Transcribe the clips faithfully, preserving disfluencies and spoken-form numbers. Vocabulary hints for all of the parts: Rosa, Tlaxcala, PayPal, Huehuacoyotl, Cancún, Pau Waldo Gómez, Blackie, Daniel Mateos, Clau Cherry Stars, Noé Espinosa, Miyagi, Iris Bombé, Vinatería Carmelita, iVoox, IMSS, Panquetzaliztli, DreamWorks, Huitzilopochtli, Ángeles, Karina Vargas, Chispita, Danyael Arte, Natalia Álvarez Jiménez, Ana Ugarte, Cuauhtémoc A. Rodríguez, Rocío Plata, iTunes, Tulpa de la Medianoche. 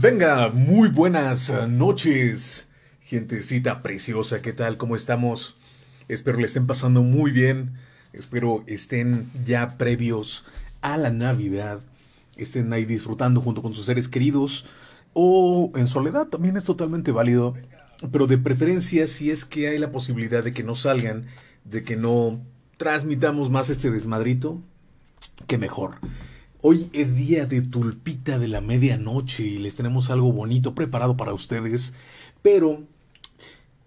Venga, muy buenas noches, gentecita preciosa, ¿qué tal? ¿Cómo estamos? Espero le estén pasando muy bien, espero estén ya previos a la Navidad, estén ahí disfrutando junto con sus seres queridos o en soledad, también es totalmente válido, pero de preferencia si es que hay la posibilidad de que no salgan, de que no transmitamos más este desmadrito, que mejor. Hoy es día de Tulpita de la Medianoche y les tenemos algo bonito preparado para ustedes, pero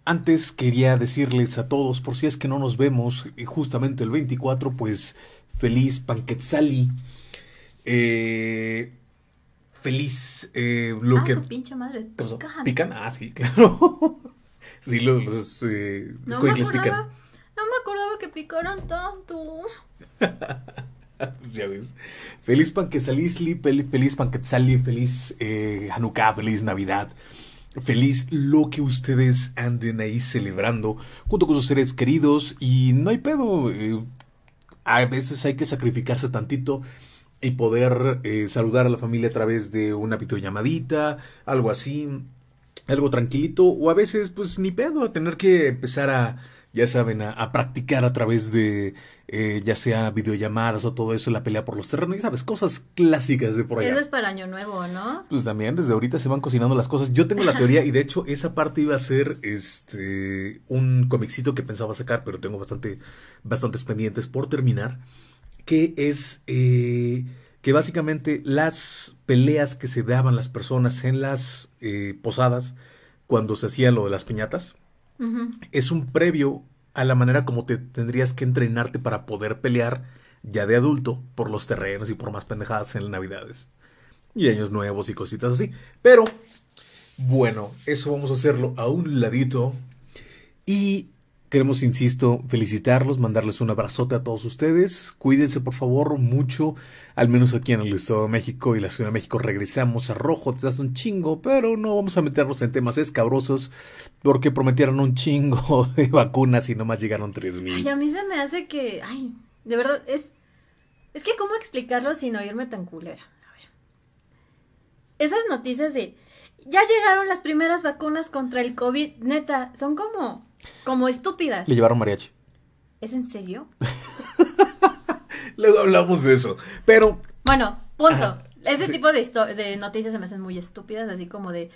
antes quería decirles a todos, por si es que no nos vemos justamente el veinticuatro, pues feliz Panquetzali, eh, feliz eh, lo ah, que... su pinche madre, pican. ¿Pican? Ah, sí, claro. Sí, los, los eh, no escuincles pican. No me acordaba que picaron tanto. Ya ves. Feliz Panquetzaliztli, feliz Panquetzali, feliz eh, Hanukkah, feliz Navidad, feliz lo que ustedes anden ahí celebrando junto con sus seres queridos. Y no hay pedo, eh, a veces hay que sacrificarse tantito y poder eh, saludar a la familia a través de una videollamadita, algo así, algo tranquilito, o a veces pues ni pedo, a tener que empezar a, ya saben, a, a practicar a través de eh, ya sea videollamadas o todo eso, la pelea por los terrenos, ya sabes, cosas clásicas de por allá. Eso es para Año Nuevo, ¿no? Pues también desde ahorita se van cocinando las cosas. Yo tengo la teoría y de hecho esa parte iba a ser este un comicito que pensaba sacar, pero tengo bastante bastantes pendientes por terminar, que es eh, que básicamente las peleas que se daban las personas en las eh, posadas cuando se hacía lo de las piñatas. Uh-huh. Es un previo a la manera como te tendrías que entrenarte para poder pelear ya de adulto por los terrenos y por más pendejadas en Navidades y Años Nuevos y cositas así. Pero bueno, eso vamos a hacerlo a un ladito y queremos, insisto, felicitarlos, mandarles un abrazote a todos ustedes. Cuídense por favor mucho, al menos aquí en el Estado de México y la Ciudad de México regresamos a rojo, te das un chingo, pero no vamos a meternos en temas escabrosos porque prometieron un chingo de vacunas y nomás llegaron tres mil. Ay, a mí se me hace que, ay, de verdad, es, es que cómo explicarlo sin oírme tan culera. A ver. Esas noticias de, ya llegaron las primeras vacunas contra el COVID, neta, son como... como estúpidas. Le llevaron mariachi. ¿Es en serio? Luego hablamos de eso, pero... bueno, punto. Ajá, ese sí. tipo de, de noticias se me hacen muy estúpidas, así como de...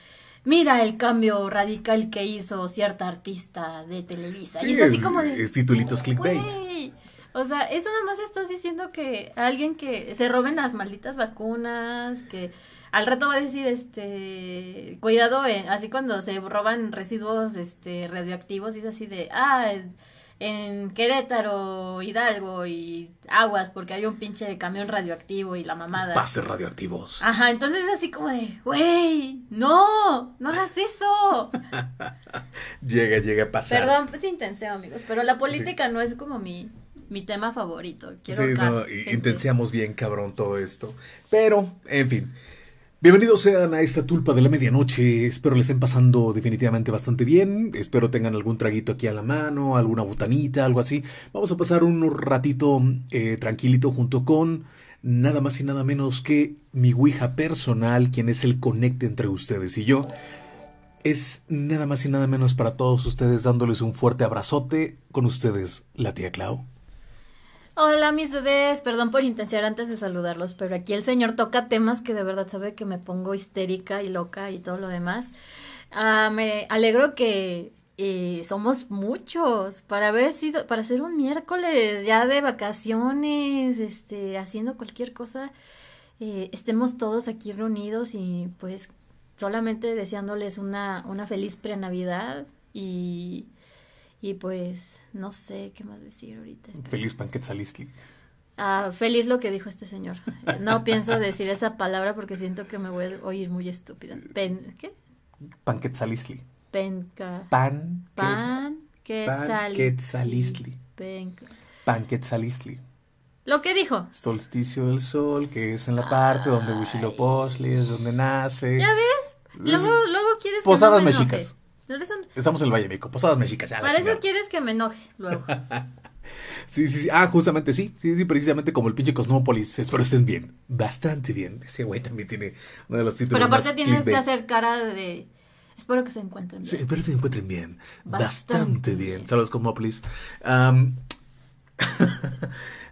mira el cambio radical que hizo cierta artista de Televisa. Sí, y es, es así como de... es titulitos clickbait. Wey. O sea, eso nada más estás diciendo que alguien que se roben las malditas vacunas, que... al rato va a decir, este, cuidado, eh, así cuando se roban residuos este, radioactivos, es así de, ah, en Querétaro, Hidalgo y aguas, porque hay un pinche camión radioactivo y la mamada. Pastes radioactivos. Ajá, entonces es así como de, güey, no, no hagas eso. Llega, llega a pasar. Perdón, pues intenseo, amigos, pero la política sí. no es como mi, mi tema favorito. Quiero sí, no, intenseamos bien, cabrón, todo esto, pero, en fin. Bienvenidos sean a esta Tulpa de la Medianoche, espero les estén pasando definitivamente bastante bien, espero tengan algún traguito aquí a la mano, alguna botanita, algo así. Vamos a pasar un ratito eh, tranquilito junto con nada más y nada menos que mi ouija personal, quien es el conecte entre ustedes y yo. Es nada más y nada menos para todos ustedes, dándoles un fuerte abrazote, con ustedes la tía Clau. Hola mis bebés, perdón por intensiar antes de saludarlos, pero aquí el señor toca temas que de verdad sabe que me pongo histérica y loca y todo lo demás. Uh, me alegro que eh, somos muchos para haber sido, para hacer un miércoles ya de vacaciones, este, haciendo cualquier cosa, eh, estemos todos aquí reunidos y pues solamente deseándoles una, una feliz pre-Navidad y... y pues, no sé qué más decir ahorita. Espera. Feliz Panquetzaliztli. Ah, feliz lo que dijo este señor. No pienso decir esa palabra porque siento que me voy a oír muy estúpida. Pen, ¿Qué? Panquetzaliztli. Penca. Pan. Pan. Panquetzaliztli. Penca. Panquetzaliztli. Lo que dijo. Solsticio del sol, que es en la parte ay, donde Huitzilopochtli es donde nace. ¿Ya ves? Luego, luego quieres que Posadas no me mexicas. No un... Estamos en el Valle México, Posadas Mexicas. Para eso quieres que me enoje luego. Sí, sí, sí. Ah, justamente sí. Sí, sí, precisamente como el pinche Cosmópolis. Espero estés bien. Bastante bien. Ese güey también tiene uno de los títulos. Pero aparte tienes que hacer cara de... Espero que se encuentren bien. Sí, espero que se encuentren bien. Bastante, Bastante bien. bien. Saludos, Cosmópolis. Um...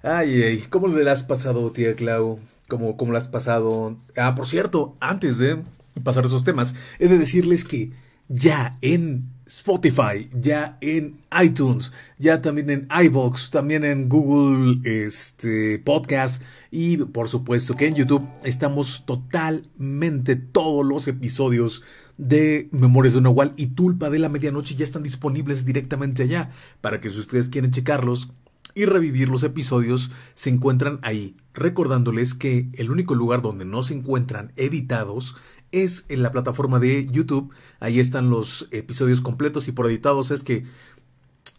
ay, ay. ¿Cómo le has pasado, tía Clau? ¿Cómo, cómo le has pasado? Ah, por cierto, antes de pasar esos temas, he de decirles que ya en Spotify, ya en iTunes, ya también en iVoox, también en Google este, Podcast y por supuesto que en YouTube estamos totalmente todos los episodios de Memorias de Nahual y Tulpa de la Medianoche ya están disponibles directamente allá para que si ustedes quieren checarlos y revivir los episodios se encuentran ahí, recordándoles que el único lugar donde no se encuentran editados es en la plataforma de YouTube. Ahí están los episodios completos y por editados es que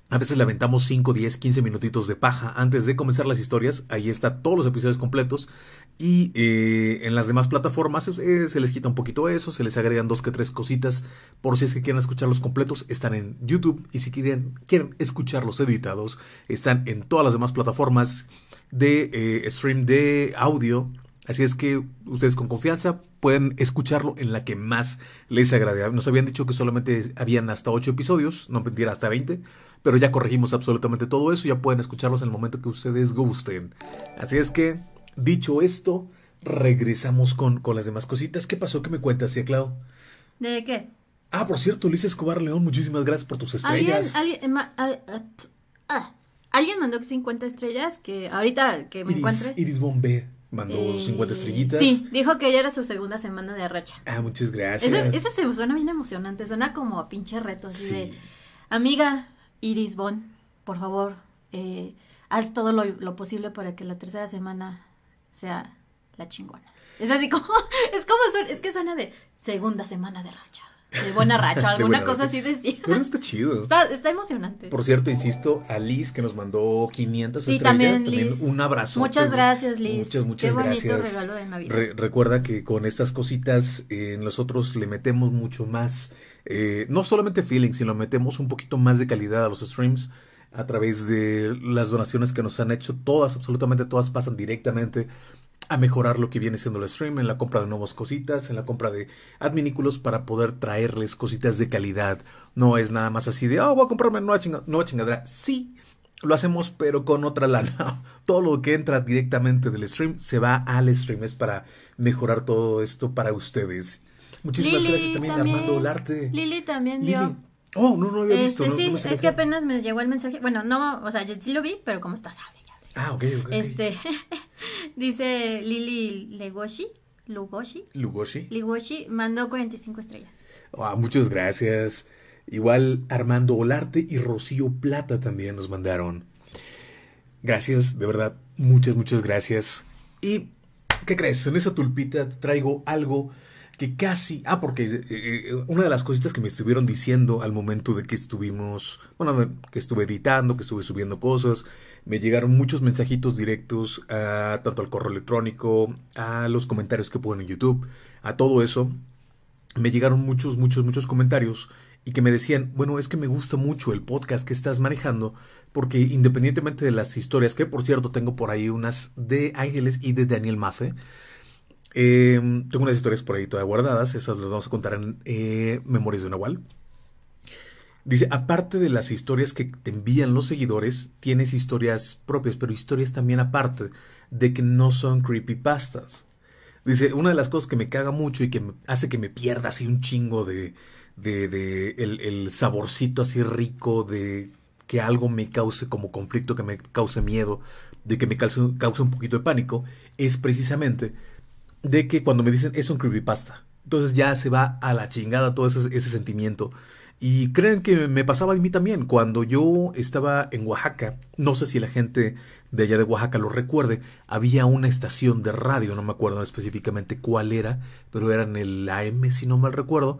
a veces le aventamos cinco, diez, quince minutitos de paja antes de comenzar las historias. Ahí están todos los episodios completos y eh, en las demás plataformas eh, se les quita un poquito eso, se les agregan dos que tres cositas. Por si es que quieren escucharlos completos, están en YouTube y si quieren, quieren escucharlos editados, están en todas las demás plataformas de eh, stream de audio. Así es que ustedes con confianza pueden escucharlo en la que más les agrade. Nos habían dicho que solamente habían hasta ocho episodios, no mentira, hasta veinte, pero ya corregimos absolutamente todo eso, ya pueden escucharlos en el momento que ustedes gusten. Así es que, dicho esto, regresamos con, con las demás cositas. ¿Qué pasó? ¿Qué me cuentas, tía Clau? ¿De qué? Ah, por cierto, Luis Escobar León, muchísimas gracias por tus estrellas. ¿Alguien, alguien, ma, a, a, ah, ¿alguien mandó cincuenta estrellas? Que ahorita que me Iris, encuentre. Iris Bombé mandó eh, cincuenta estrellitas. Sí, dijo que ya era su segunda semana de racha. Ah, muchas gracias. Eso se suena bien emocionante, suena como a pinche reto. Así sí. de, amiga Iris Bon, por favor, eh, haz todo lo, lo posible para que la tercera semana sea la chingona. Es así como, es como suena, es que suena de segunda semana de racha. De buena racha, alguna cosa racha. Así decía. Pero está chido. Está, está emocionante. Por cierto, insisto, a Liz que nos mandó quinientas sí, estrellas. También, también Liz. Un abrazo. Muchas gracias, Liz. Muchas, muchas Qué gracias. Qué bonito regalo de Navidad. Re recuerda que con estas cositas eh, nosotros le metemos mucho más, eh, no solamente feeling, sino metemos un poquito más de calidad a los streams a través de las donaciones que nos han hecho. Todas, absolutamente todas, pasan directamente a mejorar lo que viene siendo el stream, en la compra de nuevas cositas, en la compra de adminículos para poder traerles cositas de calidad. No es nada más así de, oh, voy a comprarme nueva, chinga nueva chingadera. Sí, lo hacemos, pero con otra lana. Todo lo que entra directamente del stream se va al stream. Es para mejorar todo esto para ustedes. Muchísimas Lili, gracias también, también Armando Olarte. Lili también Lili. dio. Oh, no, no lo había este, visto. Sí, no, no es que apenas me llegó el mensaje. Bueno, no, o sea, sí lo vi, pero como está, sabe. Ah, ok, ok. Este, dice Lili Legoshi, Lugoshi. Lugoshi. Lugoshi mandó cuarenta y cinco estrellas. Oh, muchas gracias. Igual Armando Olarte y Rocío Plata también nos mandaron. Gracias, de verdad, muchas, muchas gracias. ¿Y qué crees? En esa tulpita traigo algo que casi... Ah, porque eh, una de las cositas que me estuvieron diciendo al momento de que estuvimos... Bueno, que estuve editando, que estuve subiendo cosas... Me llegaron muchos mensajitos directos, uh, tanto al correo electrónico, a los comentarios que pongo en YouTube, a todo eso. Me llegaron muchos, muchos, muchos comentarios y que me decían, bueno, es que me gusta mucho el podcast que estás manejando, porque independientemente de las historias, que por cierto tengo por ahí unas de Ángeles y de Daniel Mateos, eh, tengo unas historias por ahí todavía guardadas, esas las vamos a contar en eh, Memorias de Nahual. Dice, aparte de las historias que te envían los seguidores, tienes historias propias, pero historias también aparte de que no son creepypastas. Dice, una de las cosas que me caga mucho y que me hace que me pierda así un chingo de, de, de el, el saborcito así rico de que algo me cause como conflicto, que me cause miedo, de que me cause, cause un poquito de pánico, es precisamente de que cuando me dicen es un creepypasta, entonces ya se va a la chingada todo ese, ese sentimiento. Y creen que me pasaba a mí también. Cuando yo estaba en Oaxaca, no sé si la gente de allá de Oaxaca lo recuerde, había una estación de radio, no me acuerdo específicamente cuál era, pero era en el A M, si no mal recuerdo.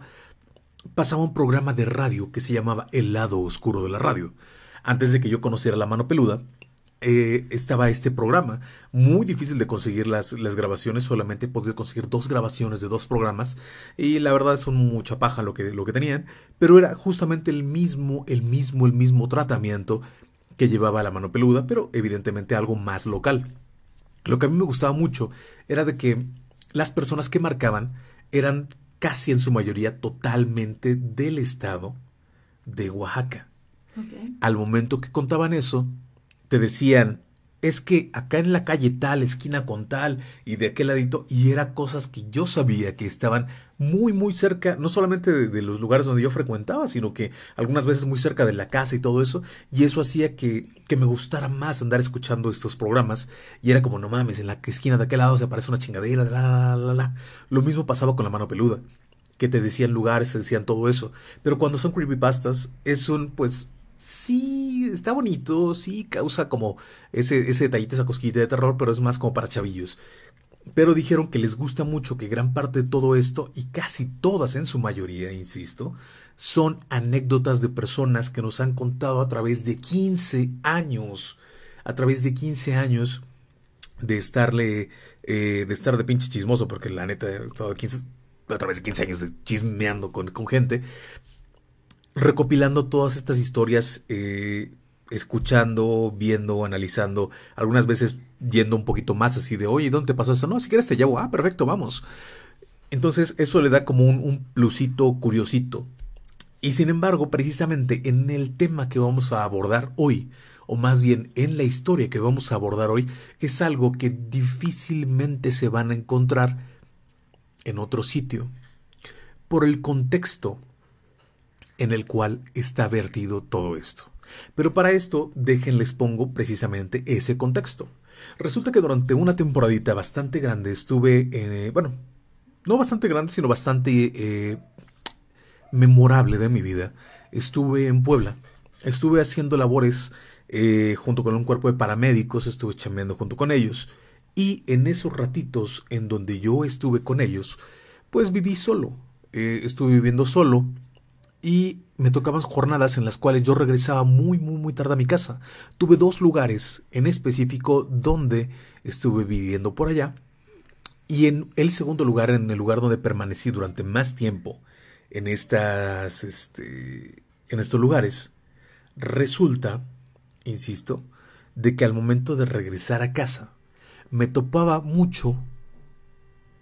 Pasaba un programa de radio que se llamaba El Lado Oscuro de la Radio. Antes de que yo conociera La Mano Peluda, eh, estaba este programa. Muy difícil de conseguir las, las grabaciones, solamente he podido conseguir dos grabaciones de dos programas y la verdad son mucha paja lo que, lo que tenían, pero era justamente el mismo, el mismo, el mismo tratamiento que llevaba La Mano Peluda, pero evidentemente algo más local. Lo que a mí me gustaba mucho era de que las personas que marcaban eran casi en su mayoría totalmente del estado de Oaxaca. Okay. Al momento que contaban eso, te decían, es que acá en la calle tal, esquina con tal, y de aquel ladito, y eran cosas que yo sabía que estaban muy, muy cerca, no solamente de, de los lugares donde yo frecuentaba, sino que algunas veces muy cerca de la casa y todo eso, y eso hacía que, que me gustara más andar escuchando estos programas, y era como, no mames, en la esquina de aquel lado se aparece una chingadera, la, la, la, la. Lo mismo pasaba con La Mano Peluda, que te decían lugares, te decían todo eso, pero cuando son creepypastas, es un, pues... sí, está bonito, sí causa como ese, ese detallito, esa cosquillita de terror, pero es más como para chavillos. Pero dijeron que les gusta mucho que gran parte de todo esto, y casi todas en su mayoría, insisto, son anécdotas de personas que nos han contado a través de quince años, a través de quince años de estarle, eh, de estar de pinche chismoso, porque la neta he estado a través de quince años de chismeando con, con gente, recopilando todas estas historias, eh, escuchando, viendo, analizando, algunas veces yendo un poquito más así de, oye, ¿dónde te pasó eso? No, si quieres te llevo, ah, perfecto, vamos. Entonces eso le da como un, un plusito curiosito. Y sin embargo, precisamente en el tema que vamos a abordar hoy, o más bien en la historia que vamos a abordar hoy, es algo que difícilmente se van a encontrar en otro sitio, por el contexto en el cual está vertido todo esto. Pero para esto, déjenles pongo precisamente ese contexto. Resulta que durante una temporadita bastante grande estuve, eh, bueno, no bastante grande, sino bastante eh, memorable de mi vida. Estuve en Puebla, estuve haciendo labores eh, junto con un cuerpo de paramédicos, estuve chambeando junto con ellos, y en esos ratitos en donde yo estuve con ellos, pues viví solo, eh, estuve viviendo solo, y me tocaban jornadas en las cuales yo regresaba muy, muy, muy tarde a mi casa. Tuve dos lugares en específico donde estuve viviendo por allá. Y en el segundo lugar, en el lugar donde permanecí durante más tiempo en, estas, este, en estos lugares, resulta, insisto, de que al momento de regresar a casa me topaba mucho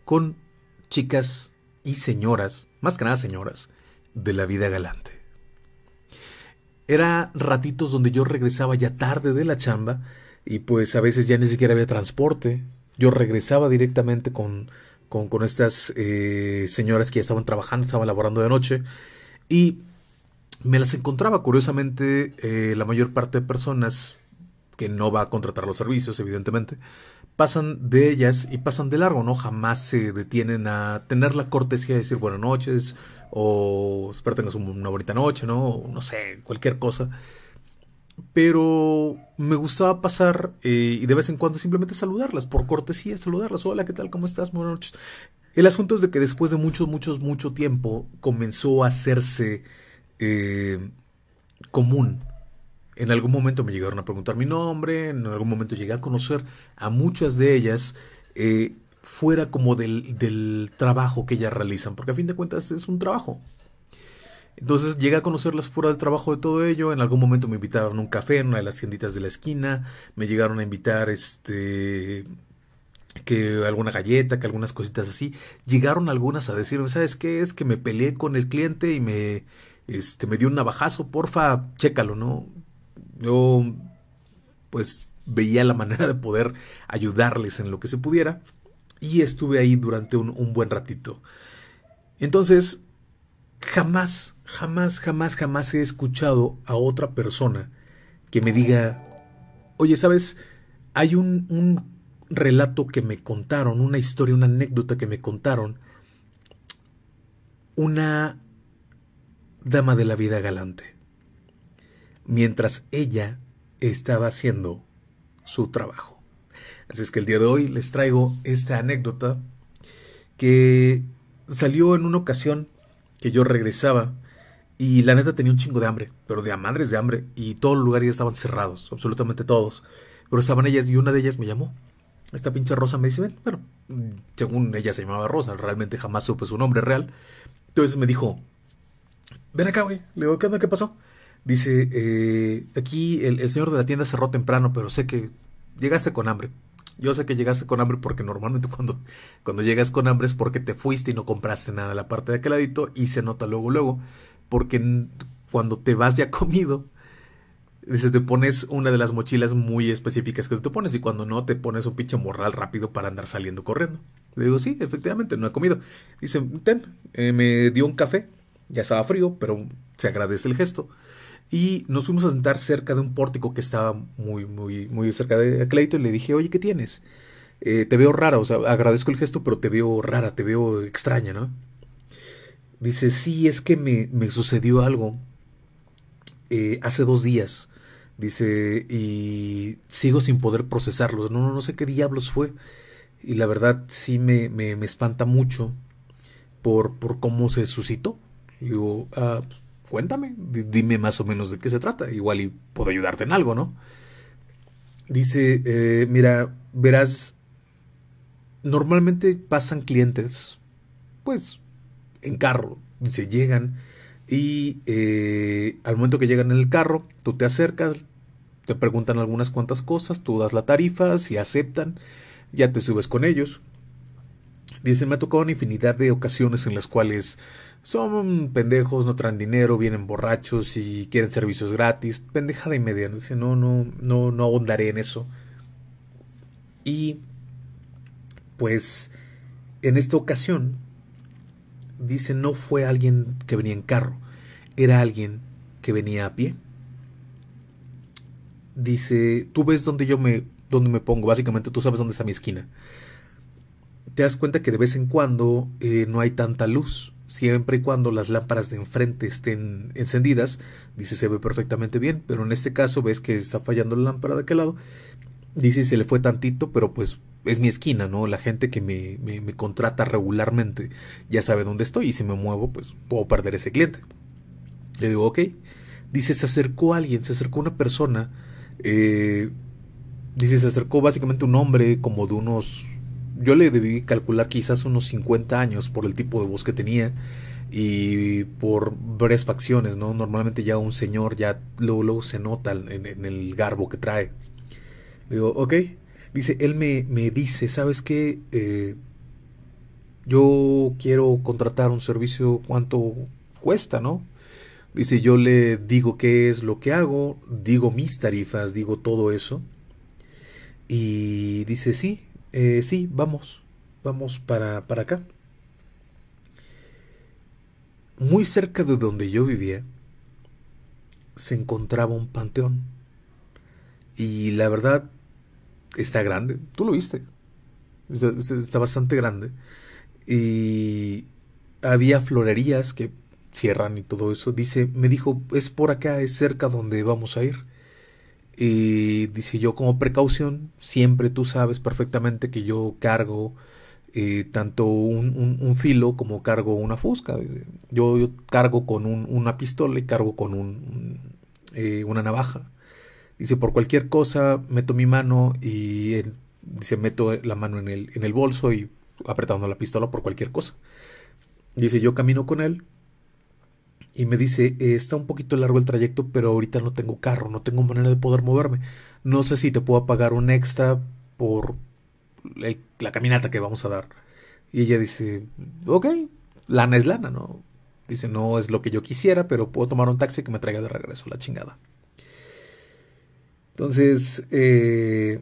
con chicas y señoras, más que nada señoras, de la vida galante. Era ratitos donde yo regresaba ya tarde de la chamba y pues a veces ya ni siquiera había transporte. Yo regresaba directamente con, con, con estas eh, señoras que ya estaban trabajando, estaban laborando de noche, y me las encontraba curiosamente eh, la mayor parte de personas que no va a contratar los servicios, evidentemente, pasan de ellas y pasan de largo, ¿no? Jamás se detienen a tener la cortesía de decir buenas noches o espero tengas una bonita noche, ¿no? O no sé, cualquier cosa. Pero me gustaba pasar eh, y de vez en cuando simplemente saludarlas, por cortesía, saludarlas. Hola, ¿qué tal? ¿Cómo estás? Buenas noches. El asunto es de que después de mucho, mucho, mucho tiempo comenzó a hacerse eh, común. En algún momento me llegaron a preguntar mi nombre, en algún momento llegué a conocer a muchas de ellas eh, fuera como del, del trabajo que ellas realizan, porque a fin de cuentas es un trabajo. Entonces llegué a conocerlas fuera del trabajo de todo ello, en algún momento me invitaron a un café en una de las tienditas de la esquina, me llegaron a invitar este... que alguna galleta, que algunas cositas así. Llegaron algunas a decirme, ¿sabes qué? Es que me peleé con el cliente y me, este, me dio un navajazo, porfa, chécalo, ¿no? Yo, pues, veía la manera de poder ayudarles en lo que se pudiera. Y estuve ahí durante un, un buen ratito. Entonces, jamás, jamás, jamás, jamás he escuchado a otra persona que me diga, oye, ¿sabes? Hay un, un relato que me contaron, una historia, una anécdota que me contaron. Una dama de la vida galante, mientras ella estaba haciendo su trabajo. Así es que el día de hoy les traigo esta anécdota que salió en una ocasión que yo regresaba y la neta tenía un chingo de hambre, pero de a madres de hambre, y todos los lugares ya estaban cerrados, absolutamente todos. Pero estaban ellas y una de ellas me llamó. Esta pinche Rosa me dice, ven, bueno, según ella se llamaba Rosa, realmente jamás supe su nombre real. Entonces me dijo, ven acá, güey. Le digo, ¿qué onda? ¿Qué pasó? Dice, eh, aquí el, el señor de la tienda cerró temprano, pero sé que llegaste con hambre. Yo sé que llegaste con hambre porque normalmente cuando, cuando llegas con hambre es porque te fuiste y no compraste nada en la parte de aquel ladito y se nota luego, luego, porque cuando te vas ya comido, dice, te pones una de las mochilas muy específicas que te pones y cuando no te pones un pinche morral rápido para andar saliendo corriendo. Le digo, sí, efectivamente, no he comido. Dice, ten, eh, me dio un café, ya estaba frío, pero se agradece el gesto. Y nos fuimos a sentar cerca de un pórtico que estaba muy, muy, muy cerca de Clayton. Y le dije, oye, ¿qué tienes? Eh, te veo rara, o sea, agradezco el gesto, pero te veo rara, te veo extraña, ¿no? Dice, sí, es que me, me sucedió algo eh, hace dos días. Dice, y sigo sin poder procesarlos. No, no, no sé qué diablos fue. Y la verdad sí me, me, me espanta mucho por, por cómo se suscitó. Le digo, ah, pues, cuéntame, dime más o menos de qué se trata, igual y puedo ayudarte en algo, ¿no? Dice, eh, mira, verás, normalmente pasan clientes, pues, en carro, dice, llegan y eh, al momento que llegan en el carro, tú te acercas, te preguntan algunas cuantas cosas, tú das la tarifa, si aceptan, ya te subes con ellos. Dice, me ha tocado una infinidad de ocasiones en las cuales son pendejos, no traen dinero, vienen borrachos y quieren servicios gratis, pendejada y media. Dice, no, no, no, no ahondaré en eso. Y pues en esta ocasión, dice, no fue alguien que venía en carro, era alguien que venía a pie. Dice, tú ves dónde yo me, dónde me pongo, básicamente tú sabes dónde está mi esquina. Te das cuenta que de vez en cuando eh, no hay tanta luz. Siempre y cuando las lámparas de enfrente estén encendidas, dice, se ve perfectamente bien. Pero en este caso ves que está fallando la lámpara de aquel lado. Dice, se le fue tantito, pero pues es mi esquina, ¿no? La gente que me, me, me contrata regularmente ya sabe dónde estoy. Y si me muevo, pues puedo perder ese cliente. Le digo, ok. Dice, se acercó alguien, se acercó una persona. Eh, dice, se acercó básicamente un hombre como de unos... Yo le debí calcular quizás unos cincuenta años por el tipo de voz que tenía y por varias facciones, ¿no? Normalmente ya un señor, ya luego, luego se nota en, en el garbo que trae. Le digo, ok. Dice, él me, me dice, ¿sabes qué? Eh, yo quiero contratar un servicio, ¿cuánto cuesta, no? Dice, yo le digo qué es lo que hago, digo mis tarifas, digo todo eso. Y dice, sí. Eh, sí, vamos, vamos para, para acá. Muy cerca de donde yo vivía se encontraba un panteón. Y la verdad, está grande. Tú lo viste. Está, está bastante grande. Y había florerías que cierran y todo eso. Dice, me dijo, es por acá, es cerca donde vamos a ir. Y dice, yo como precaución, siempre tú sabes perfectamente que yo cargo eh, tanto un, un, un filo como cargo una fusca. Yo, yo cargo con un, una pistola y cargo con un, un, eh, una navaja. Dice, por cualquier cosa meto mi mano y eh, dice, meto la mano en el, en el bolso y apretando la pistola por cualquier cosa. Dice, yo camino con él. Y me dice, eh, está un poquito largo el trayecto, pero ahorita no tengo carro, no tengo manera de poder moverme. No sé si te puedo pagar un extra por el, la caminata que vamos a dar. Y ella dice, ok, lana es lana, ¿no? Dice, no es lo que yo quisiera, pero puedo tomar un taxi que me traiga de regreso, la chingada. Entonces, eh,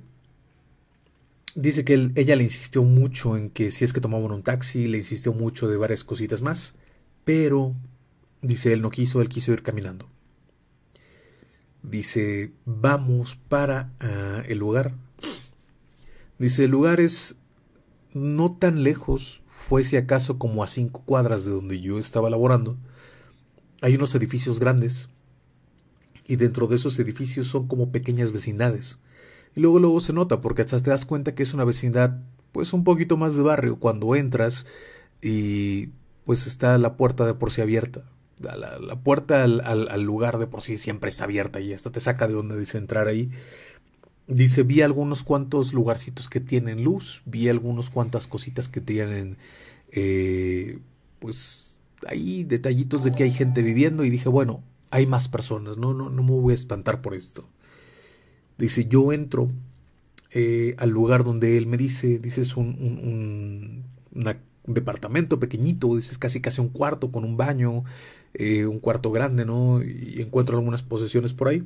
dice que él, ella le insistió mucho en que si es que tomaban un taxi, le insistió mucho de varias cositas más, pero... Dice, él no quiso, él quiso ir caminando. Dice, vamos para uh, el lugar. Dice, el lugar es no tan lejos, fue si acaso como a cinco cuadras de donde yo estaba laborando. Hay unos edificios grandes y dentro de esos edificios son como pequeñas vecindades. Y luego luego se nota porque hasta te das cuenta que es una vecindad pues un poquito más de barrio cuando entras y pues está la puerta de por sí abierta. La, la puerta al, al, al lugar de por sí siempre está abierta y hasta te saca de onda, dice, entrar ahí. Dice, vi algunos cuantos lugarcitos que tienen luz, vi algunos cuantas cositas que tienen, eh, pues, ahí detallitos de que hay gente viviendo y dije, bueno, hay más personas, no, no, no me voy a espantar por esto. Dice, yo entro eh, al lugar donde él me dice, dice es un, un, un una, departamento pequeñito, dice es casi casi un cuarto con un baño, eh, un cuarto grande, ¿no? Y encuentro algunas posesiones por ahí.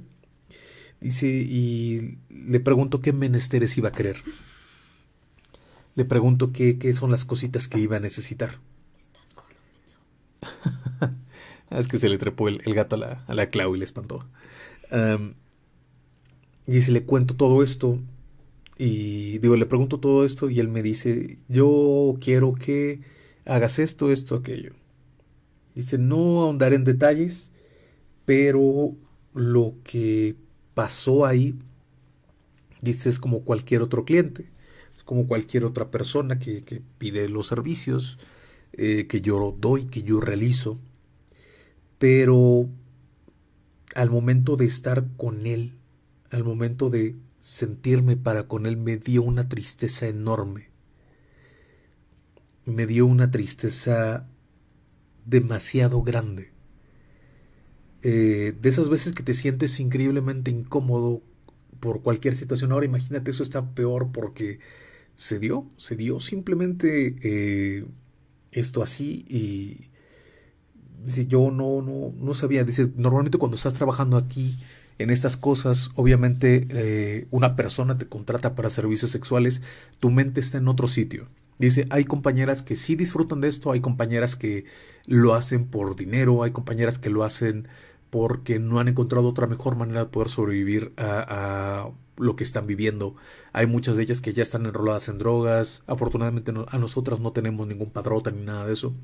Dice, y le pregunto qué menesteres iba a querer. Le pregunto qué, qué son las cositas que iba a necesitar. ¿Estás gordo, menso? Es que se le trepó el, el gato a la, a la Clau y le espantó. Um, y si le cuento todo esto, y digo, le pregunto todo esto, y él me dice, yo quiero que hagas esto, esto, aquello. Dice, no ahondaré en detalles, pero lo que pasó ahí, dice, es como cualquier otro cliente, es como cualquier otra persona que, que pide los servicios, eh, que yo doy, que yo realizo. Pero al momento de estar con él, al momento de sentirme para con él, me dio una tristeza enorme. Me dio una tristeza demasiado grande. Eh, de esas veces que te sientes increíblemente incómodo por cualquier situación. Ahora imagínate, eso está peor porque se dio, se dio simplemente eh, esto así y... Dice, yo no, no, no sabía. Dice, normalmente cuando estás trabajando aquí en estas cosas, obviamente eh, una persona te contrata para servicios sexuales, tu mente está en otro sitio. Dice, hay compañeras que sí disfrutan de esto, hay compañeras que lo hacen por dinero, hay compañeras que lo hacen porque no han encontrado otra mejor manera de poder sobrevivir a, a lo que están viviendo. Hay muchas de ellas que ya están enroladas en drogas. Afortunadamente no, a nosotras no tenemos ningún padrota ni nada de eso.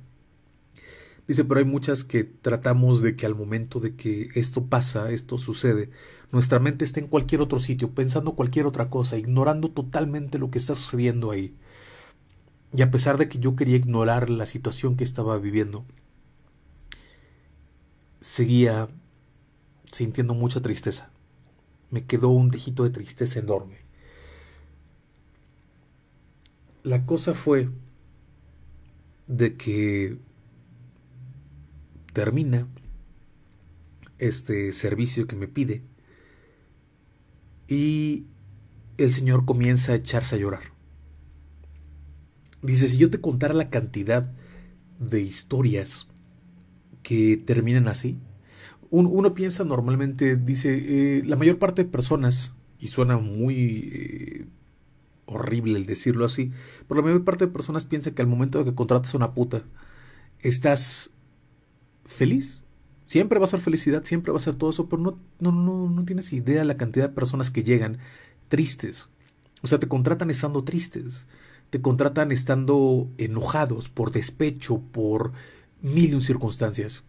Dice, pero hay muchas que tratamos de que al momento de que esto pasa, esto sucede, nuestra mente está en cualquier otro sitio, pensando cualquier otra cosa, ignorando totalmente lo que está sucediendo ahí. Y a pesar de que yo quería ignorar la situación que estaba viviendo, seguía sintiendo mucha tristeza. Me quedó un dejito de tristeza enorme. La cosa fue de que termina este servicio que me pide y el señor comienza a echarse a llorar. Dice, si yo te contara la cantidad de historias que terminan así, un, uno piensa normalmente, dice, eh, la mayor parte de personas, y suena muy eh, horrible el decirlo así, pero la mayor parte de personas piensa que al momento de que contratas a una puta, estás feliz, siempre va a ser felicidad, siempre va a ser todo eso, pero no, no, no, no tienes idea de la cantidad de personas que llegan tristes. O sea, te contratan estando tristes, te contratan estando enojados, por despecho, por mil y un circunstancias.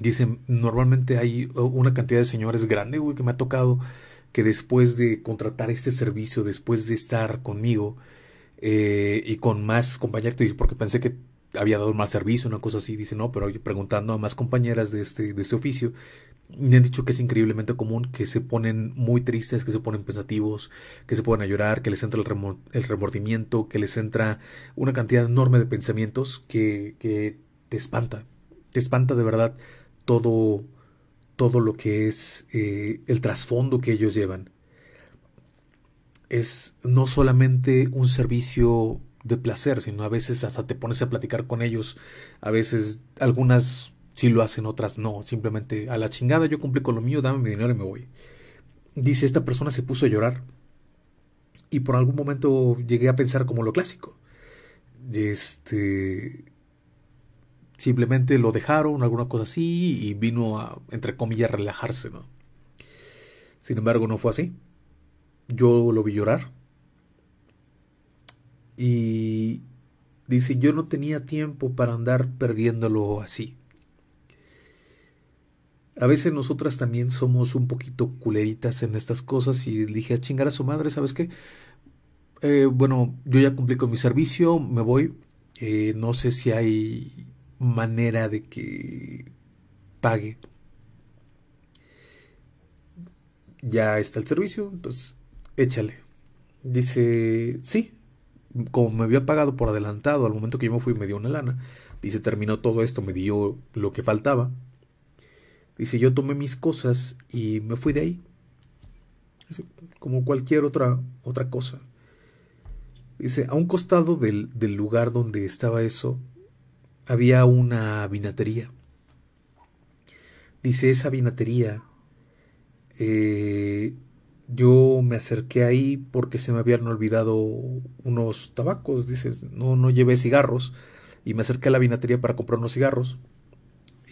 Dicen, normalmente hay una cantidad de señores grande, güey, que me ha tocado, que después de contratar este servicio, después de estar conmigo eh, y con más compañeros, porque pensé que había dado un mal servicio, una cosa así, dice, no, pero preguntando a más compañeras de este, de este oficio, me han dicho que es increíblemente común, que se ponen muy tristes, que se ponen pensativos, que se ponen a llorar, que les entra el, remor el remordimiento, que les entra una cantidad enorme de pensamientos que, que te espanta, te espanta de verdad todo, todo lo que es eh, el trasfondo que ellos llevan. Es no solamente un servicio de placer, sino a veces hasta te pones a platicar con ellos, a veces algunas sí lo hacen, otras no, simplemente a la chingada, yo cumplí con lo mío, dame mi dinero y me voy. Dice, esta persona se puso a llorar y por algún momento llegué a pensar como lo clásico, este simplemente lo dejaron, alguna cosa así, y vino a, entre comillas, relajarse, ¿no? Sin embargo, no fue así. Yo lo vi llorar. Y dice, yo no tenía tiempo para andar perdiéndolo así. A veces nosotras también somos un poquito culeritas en estas cosas. Y dije, a chingar a su madre, ¿sabes qué? Eh, bueno, yo ya cumplí con mi servicio, me voy. Eh, no sé si hay manera de que pague. Ya está el servicio, entonces échale. Dice, sí. Como me había pagado por adelantado, al momento que yo me fui me dio una lana. Dice, terminó todo esto, me dio lo que faltaba. Dice, yo tomé mis cosas y me fui de ahí. Dice, como cualquier otra, otra cosa. Dice, a un costado del, del lugar donde estaba eso, había una vinatería. Dice, esa vinatería, eh, yo me acerqué ahí porque se me habían olvidado unos tabacos. Dice, no, no llevé cigarros y me acerqué a la vinatería para comprar unos cigarros.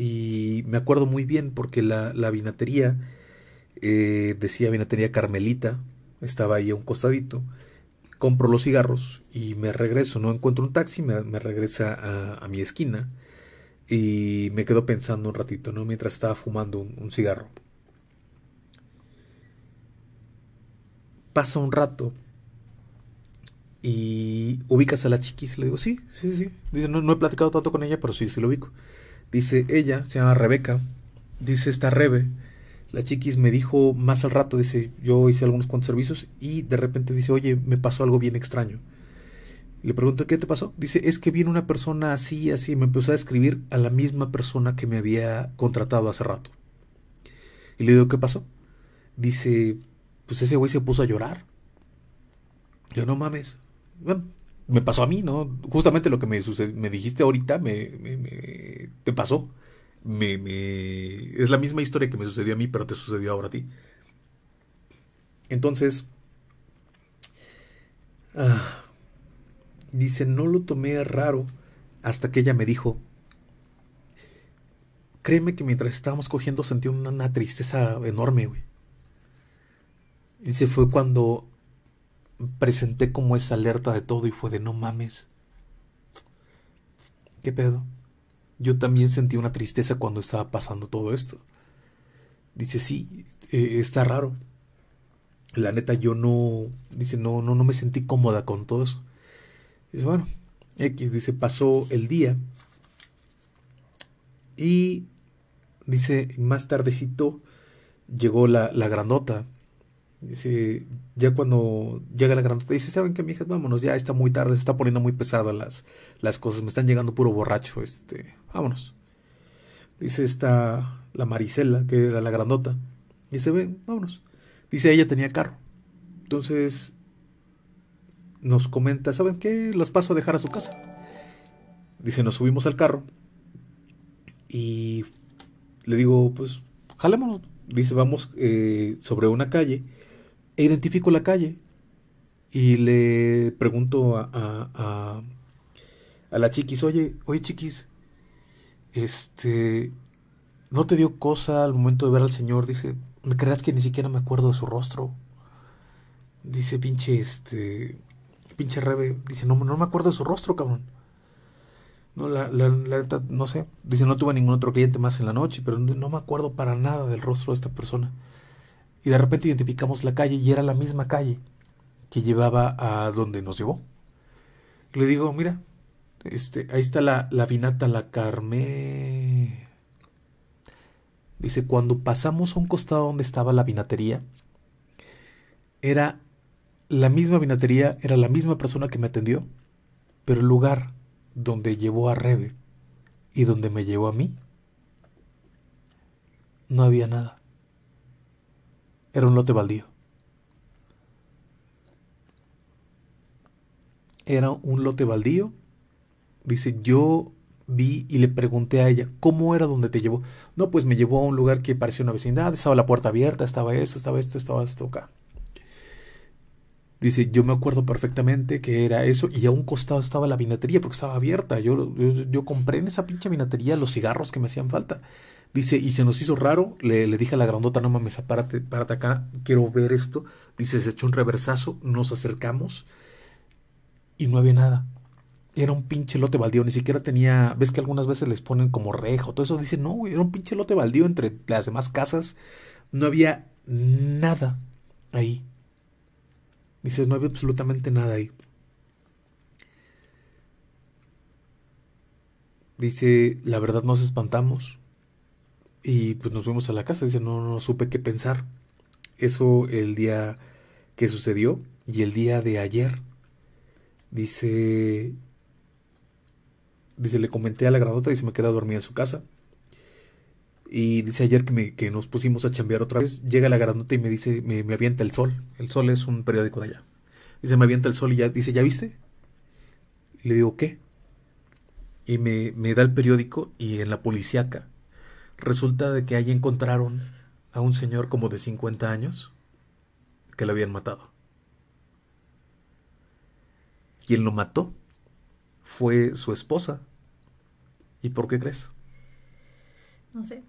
Y me acuerdo muy bien porque la, la vinatería, eh, decía Vinatería Carmelita, estaba ahí a un costadito. Compro los cigarros y me regreso, no encuentro un taxi, me, me regresa a, a mi esquina y me quedo pensando un ratito, ¿no? Mientras estaba fumando un, un cigarro. Pasa un rato y ubicas a la chiquis, le digo, sí, sí, sí. Dice, no, no he platicado tanto con ella, pero sí, sí lo ubico. Dice, ella se llama Rebeca, dice, esta Rebe, la chiquis me dijo más al rato, dice, yo hice algunos cuantos servicios y de repente dice, oye, me pasó algo bien extraño. Le pregunto, ¿qué te pasó? Dice, es que viene una persona así, así, me empezó a escribir a la misma persona que me había contratado hace rato. Y le digo, ¿qué pasó? Dice, pues ese güey se puso a llorar. Yo, no mames, bueno, me pasó a mí, ¿no? Justamente lo que me sucedió, me dijiste ahorita, me, me, me te pasó. Me, me... Es la misma historia que me sucedió a mí, pero te sucedió ahora a ti. Entonces, ah, dice, no lo tomé raro hasta que ella me dijo, créeme que mientras estábamos cogiendo sentí una, una tristeza enorme, güey. Dice, fue cuando presenté como esa alerta de todo y fue de, no mames, ¿qué pedo? Yo también sentí una tristeza cuando estaba pasando todo esto. Dice, sí, eh, está raro. La neta, yo no... Dice, no, no, no me sentí cómoda con todo eso. Dice, bueno, X, dice, pasó el día. Y, dice, más tardecito llegó la, la grandota. Dice, ya cuando llega la grandota, dice, ¿saben qué, mijas? Vámonos, ya está muy tarde, se está poniendo muy pesada las, las cosas, me están llegando puro borracho, este, vámonos. Dice, está la Maricela, que era la grandota, dice, ven, vámonos. Dice, ella tenía carro, entonces nos comenta, ¿saben qué? Las paso a dejar a su casa. Dice, nos subimos al carro y le digo, pues, jalémonos. Dice, vamos eh, sobre una calle. E identifico la calle y le pregunto a, a, a, a la chiquis, oye, oye chiquis, este, ¿no te dio cosa al momento de ver al señor? Dice, ¿me creas que ni siquiera me acuerdo de su rostro? Dice, pinche, este, pinche Rebe, dice, no, no me acuerdo de su rostro, cabrón. No, la neta, no sé. Dice, no tuve ningún otro cliente más en la noche, pero no, no me acuerdo para nada del rostro de esta persona. Y de repente identificamos la calle y era la misma calle que llevaba a donde nos llevó. Le digo, mira, este, ahí está la, la vinata, la Carmé. Dice, cuando pasamos a un costado donde estaba la vinatería, era la misma vinatería, era la misma persona que me atendió, pero el lugar donde llevó a Rebe y donde me llevó a mí, no había nada. Era un lote baldío. Era un lote baldío. Dice, yo vi y le pregunté a ella, ¿cómo era donde te llevó? No, pues me llevó a un lugar que parecía una vecindad, estaba la puerta abierta, estaba eso, estaba esto, estaba esto acá. Dice, yo me acuerdo perfectamente que era eso y a un costado estaba la vinatería porque estaba abierta. Yo, yo, yo compré en esa pinche vinatería los cigarros que me hacían falta. Dice, y se nos hizo raro, le, le dije a la grandota, no mames, párate, párate acá, quiero ver esto. Dice, se echó un reversazo, nos acercamos y no había nada. Era un pinche lote baldío, ni siquiera tenía, ves que algunas veces les ponen como rejo, todo eso. Dice, no, güey, era un pinche lote baldío entre las demás casas, no había nada ahí. Dice, no había absolutamente nada ahí. Dice, la verdad nos espantamos. Y pues nos fuimos a la casa. Dice, no, no supe qué pensar. Eso el día que sucedió. Y el día de ayer. Dice, Dice, le comenté a la grandota. Dice, me quedé a dormir en su casa. Y dice ayer que, me, que nos pusimos a chambear otra vez. Llega la granota y me dice, me, me avienta El Sol. El Sol es un periódico de allá. Dice, me avienta El Sol y ya dice, ¿ya viste? Le digo, ¿qué? Y me, me da el periódico y en la policíaca. Resulta de que ahí encontraron a un señor como de cincuenta años que lo habían matado. Quien lo mató fue su esposa. ¿Y por qué crees? No sé.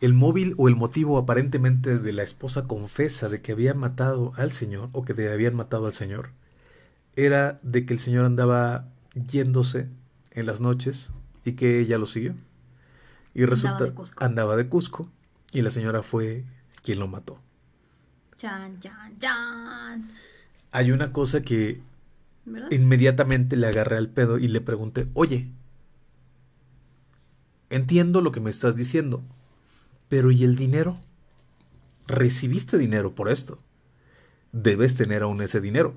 El móvil o el motivo aparentemente de la esposa confesa de que había matado al señor, o que le habían matado al señor, era de que el señor andaba yéndose en las noches y que ella lo siguió. Y resulta andaba de Cusco, andaba de Cusco y la señora fue quien lo mató. Chan, chan, chan. Hay una cosa que, ¿verdad?, inmediatamente le agarré al pedo y le pregunté, oye, entiendo lo que me estás diciendo, pero ¿y el dinero? ¿Recibiste dinero por esto? Debes tener aún ese dinero.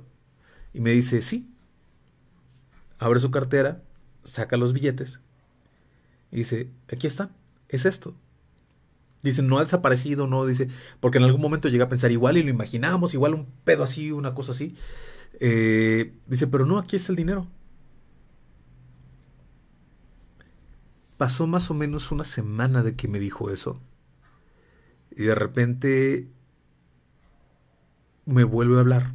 Y me dice, sí. Abre su cartera, saca los billetes. Y dice, aquí está, es esto. Dice, no ha desaparecido, no, dice, porque en algún momento llegué a pensar igual y lo imaginábamos, igual un pedo así, una cosa así. Eh, dice, pero no, aquí está el dinero. Pasó más o menos una semana de que me dijo eso. Y de repente me vuelve a hablar.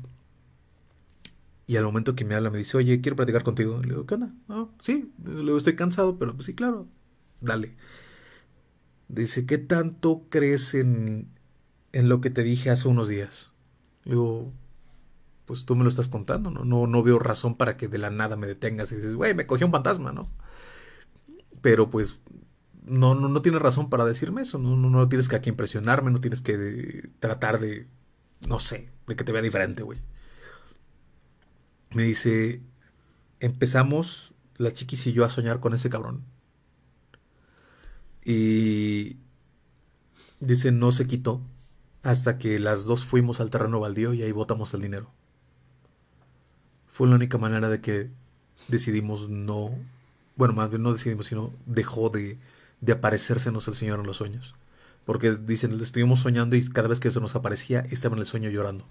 Y al momento que me habla me dice, oye, quiero platicar contigo. Le digo, ¿qué onda? Oh, sí, le digo, estoy cansado, pero pues sí, claro, dale. Dice, ¿qué tanto crees en, en lo que te dije hace unos días? Le digo, pues tú me lo estás contando, ¿no? No, no veo razón para que de la nada me detengas y dices, güey, me cogió un fantasma, ¿no? Pero pues no, no, no tienes razón para decirme eso, no, no, no tienes que aquí impresionarme, no tienes que de, tratar de, no sé, de que te vea diferente, güey. Me dice, empezamos la Chiquis y yo a soñar con ese cabrón. Y dice, no se quitó hasta que las dos fuimos al terreno baldío y ahí botamos el dinero. Fue la única manera de que decidimos no... Bueno, más bien no decidimos, sino dejó de, de aparecérsenos el Señor en los sueños. Porque dicen, lo estuvimos soñando y cada vez que eso nos aparecía, estaba en el sueño llorando.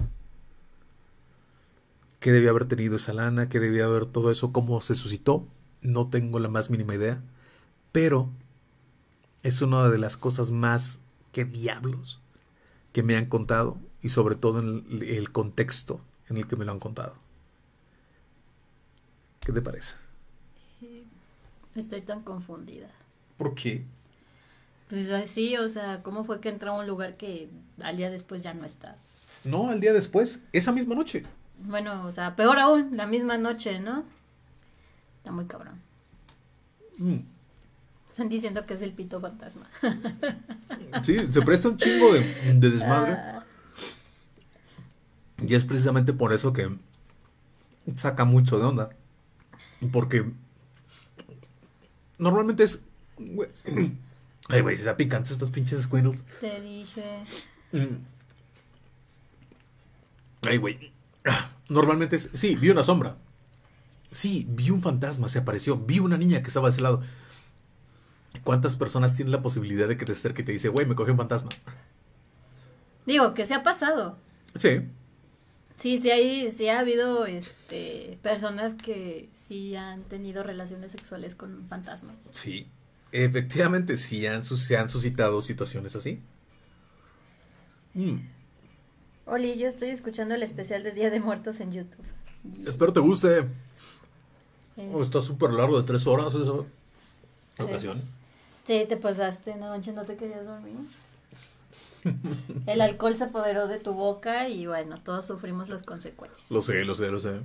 ¿Qué debía haber tenido esa lana? ¿Qué debía haber todo eso? ¿Cómo se suscitó? No tengo la más mínima idea. Pero es una de las cosas más que diablos que me han contado. Y sobre todo en el, el contexto en el que me lo han contado. ¿Qué te parece? Estoy tan confundida. ¿Por qué? Pues así, o sea, ¿cómo fue que entró a un lugar que al día después ya no está? No, al día después, esa misma noche. Bueno, o sea, peor aún, la misma noche, ¿no? Está muy cabrón. Mm. Están diciendo que es el pito fantasma. Sí, se presta un chingo de, de desmadre. Ah. Y es precisamente por eso que saca mucho de onda. Porque... normalmente es... We, ay, güey, si se picantes estos pinches squirrels. Te dije. Ay, güey. Normalmente es... sí, vi una sombra. Sí, vi un fantasma, se apareció. Vi una niña que estaba de ese lado. ¿Cuántas personas tienen la posibilidad de que te acerque y te dice, güey, me cogió un fantasma? Digo, que se ha pasado. Sí. Sí, sí, hay, sí ha habido este, personas que sí han tenido relaciones sexuales con fantasmas. Sí, efectivamente sí han, se han suscitado situaciones así. Mm. Oli, yo estoy escuchando el especial de Día de Muertos en YouTube. Espero te guste. Es... oh, está súper largo, de tres horas esa sí. Ocasión. Sí, te pasaste, no manches, no te querías dormir. El alcohol se apoderó de tu boca y bueno, todos sufrimos las consecuencias. Lo sé, lo sé, lo sé.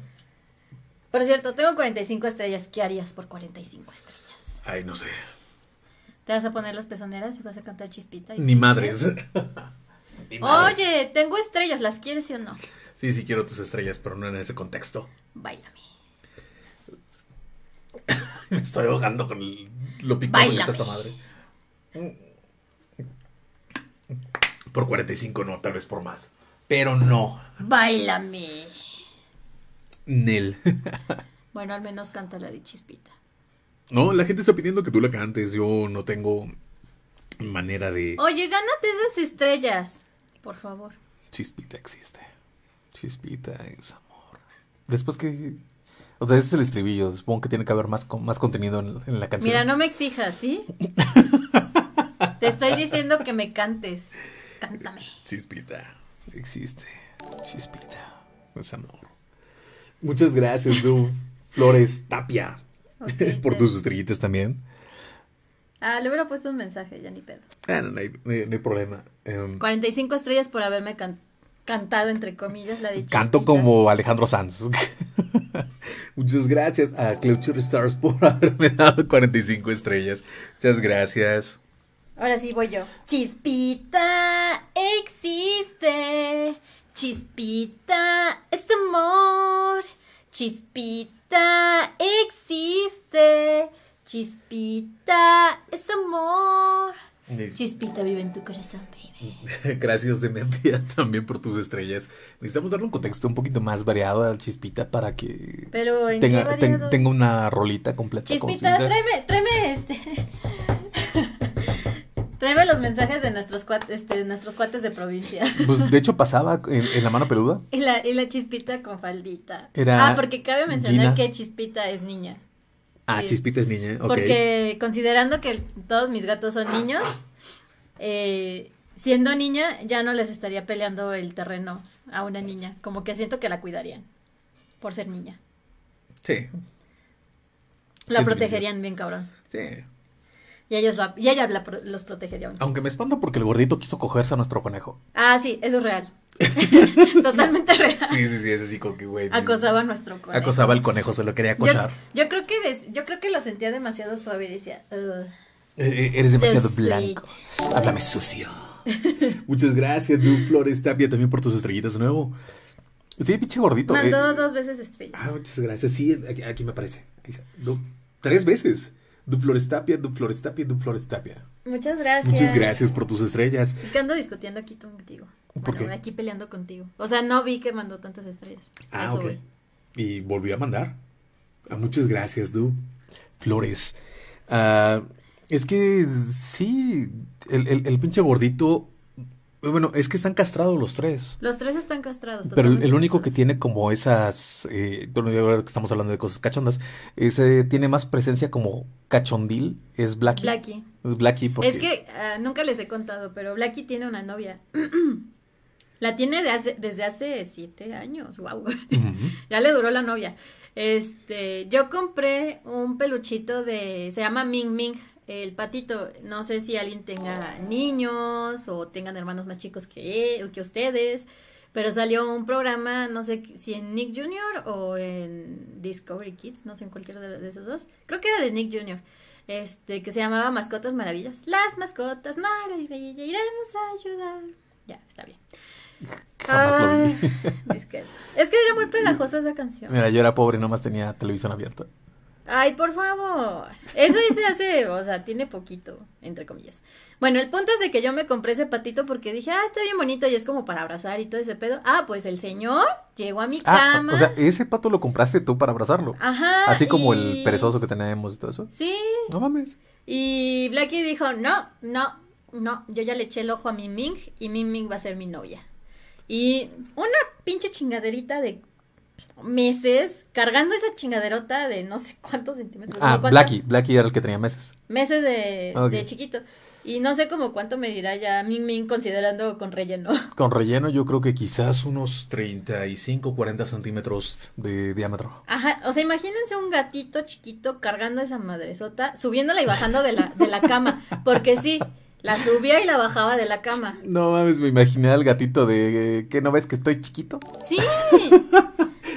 Por cierto, tengo cuarenta y cinco estrellas. ¿Qué harías por cuarenta y cinco estrellas? Ay, no sé. ¿Te vas a poner las pezoneras y vas a cantar Chispita? Y Ni, madres. Ni madres. Oye, tengo estrellas, ¿las quieres sí o no? Sí, sí quiero tus estrellas, pero no en ese contexto. Báilame. Me estoy ahogando con el, lo picoso que es esta madre. Por cuarenta y cinco no, tal vez por más. Pero no. Báilame. Nel. Bueno, al menos canta la de Chispita. No, la gente está pidiendo que tú la cantes. Yo no tengo manera de... Oye, gánate esas estrellas, por favor. Chispita existe. Chispita es amor. Después que... O sea, ese es el estribillo. Supongo que tiene que haber más, más contenido en, en la canción. Mira, no me exijas, ¿sí? Te estoy diciendo que me cantes. Cántame. Chispita existe. Chispita es amor. Muchas gracias, Du Flores Tapia. Okay, por tus estrellitas también. Ah, le hubiera puesto un mensaje, ya ni pedo. Ah, no, no, hay, no, hay, no hay problema. Um, cuarenta y cinco estrellas por haberme can cantado, entre comillas, la dicha. Canto Chispita como Alejandro Sanz. Muchas gracias a Clau Cherry Stars por haberme dado cuarenta y cinco estrellas. Muchas gracias. Ahora sí voy yo. Chispita existe. Chispita es amor. Chispita existe. Chispita es amor. Chispita vive en tu corazón, baby. Gracias, Dementia, también por tus estrellas. Necesitamos darle un contexto un poquito más variado a Chispita para que Pero ¿en tenga, ten, tenga una rolita completa. Chispita, con tráeme, tráeme este. Tráeme los mensajes de nuestros, cuates, este, de nuestros cuates de provincia. Pues de hecho pasaba en, en La Mano Peluda. Y la, y la Chispita con faldita. Era ah, porque cabe mencionar Gina. que Chispita es niña. Ah, sí. Chispita es niña, ok. Porque considerando que todos mis gatos son niños, eh, siendo niña ya no les estaría peleando el terreno a una niña. Como que siento que la cuidarían por ser niña. Sí. La sí, protegerían bien cabrón. Sí. Y, ellos la, y ella la, los protegería. Aunque me espanto porque el gordito quiso cogerse a nuestro conejo. Ah, sí, eso es real. Totalmente real. Sí, sí, sí, es así como que güey. Acosaba a nuestro conejo. Acosaba al conejo, se lo quería acochar. Yo, yo, creo, que des, yo creo que lo sentía demasiado suave y decía... Uh, e eres demasiado so blanco. Sweet. Háblame sucio. Muchas gracias, Du Flores Tapia, también por tus estrellitas de nuevo. Sí, pinche gordito. Mandó eh, dos veces estrellas. Ah, muchas gracias. Sí, aquí, aquí me aparece. Du, tres veces. Du Flores Tapia, Du Flores Tapia, Du Flores Tapia. Muchas gracias. Muchas gracias por tus estrellas. Es que ando discutiendo aquí contigo. ¿Por bueno, qué? Aquí peleando contigo. O sea, no vi que mandó tantas estrellas. Ah, eso ok. Voy. Y volví a mandar. Ah, muchas gracias, Du Flores. Uh, es que sí, el, el, el pinche gordito... Bueno, es que están castrados los tres. Los tres están castrados. Pero el, el único que tiene como esas... Eh, bueno, ahora que estamos hablando de cosas cachondas, ese tiene más presencia como cachondil, es Blackie. Blackie. Es Blackie porque... Es que uh, nunca les he contado, pero Blackie tiene una novia. La tiene de hace, desde hace siete años, wow. Uh-huh. Ya le duró la novia. Este, yo compré un peluchito de... Se llama Ming Ming. El patito, no sé si alguien tenga niños o tengan hermanos más chicos que, él, que ustedes, pero salió un programa, no sé si en Nick Junior o en Discovery Kids, no sé en cualquiera de, de esos dos, creo que era de Nick Junior, este, que se llamaba Mascotas Maravillas. Las mascotas maravillas, iremos a ayudar. Ya, está bien. Ah, es, que, es que era muy pegajosa esa canción. Mira, yo era pobre, nomás tenía televisión abierta. Ay, por favor, eso se hace, o sea, tiene poquito, entre comillas. Bueno, el punto es de que yo me compré ese patito porque dije, ah, está bien bonito y es como para abrazar y todo ese pedo. Ah, pues el señor llegó a mi ah, cama. O sea, ese pato lo compraste tú para abrazarlo. Ajá. Así como y... el perezoso que tenemos y todo eso. Sí. No mames. Y Blackie dijo, no, no, no, yo ya le eché el ojo a Ming Ming y Ming Ming va a ser mi novia. Y una pinche chingaderita de... meses cargando esa chingaderota de no sé cuántos centímetros. Ah, ¿no? Blackie, Blackie era el que tenía meses. Meses de, okay. de chiquito. Y no sé como cuánto me dirá ya Ming Ming considerando con relleno. Con relleno yo creo que quizás unos treinta y cinco, cuarenta centímetros de diámetro. Ajá, o sea, imagínense un gatito chiquito cargando esa madresota, subiéndola y bajando de la, de la cama, porque sí... La subía y la bajaba de la cama. No mames, me imaginé al gatito de... ¿Qué no ves que estoy chiquito? Sí. Sí,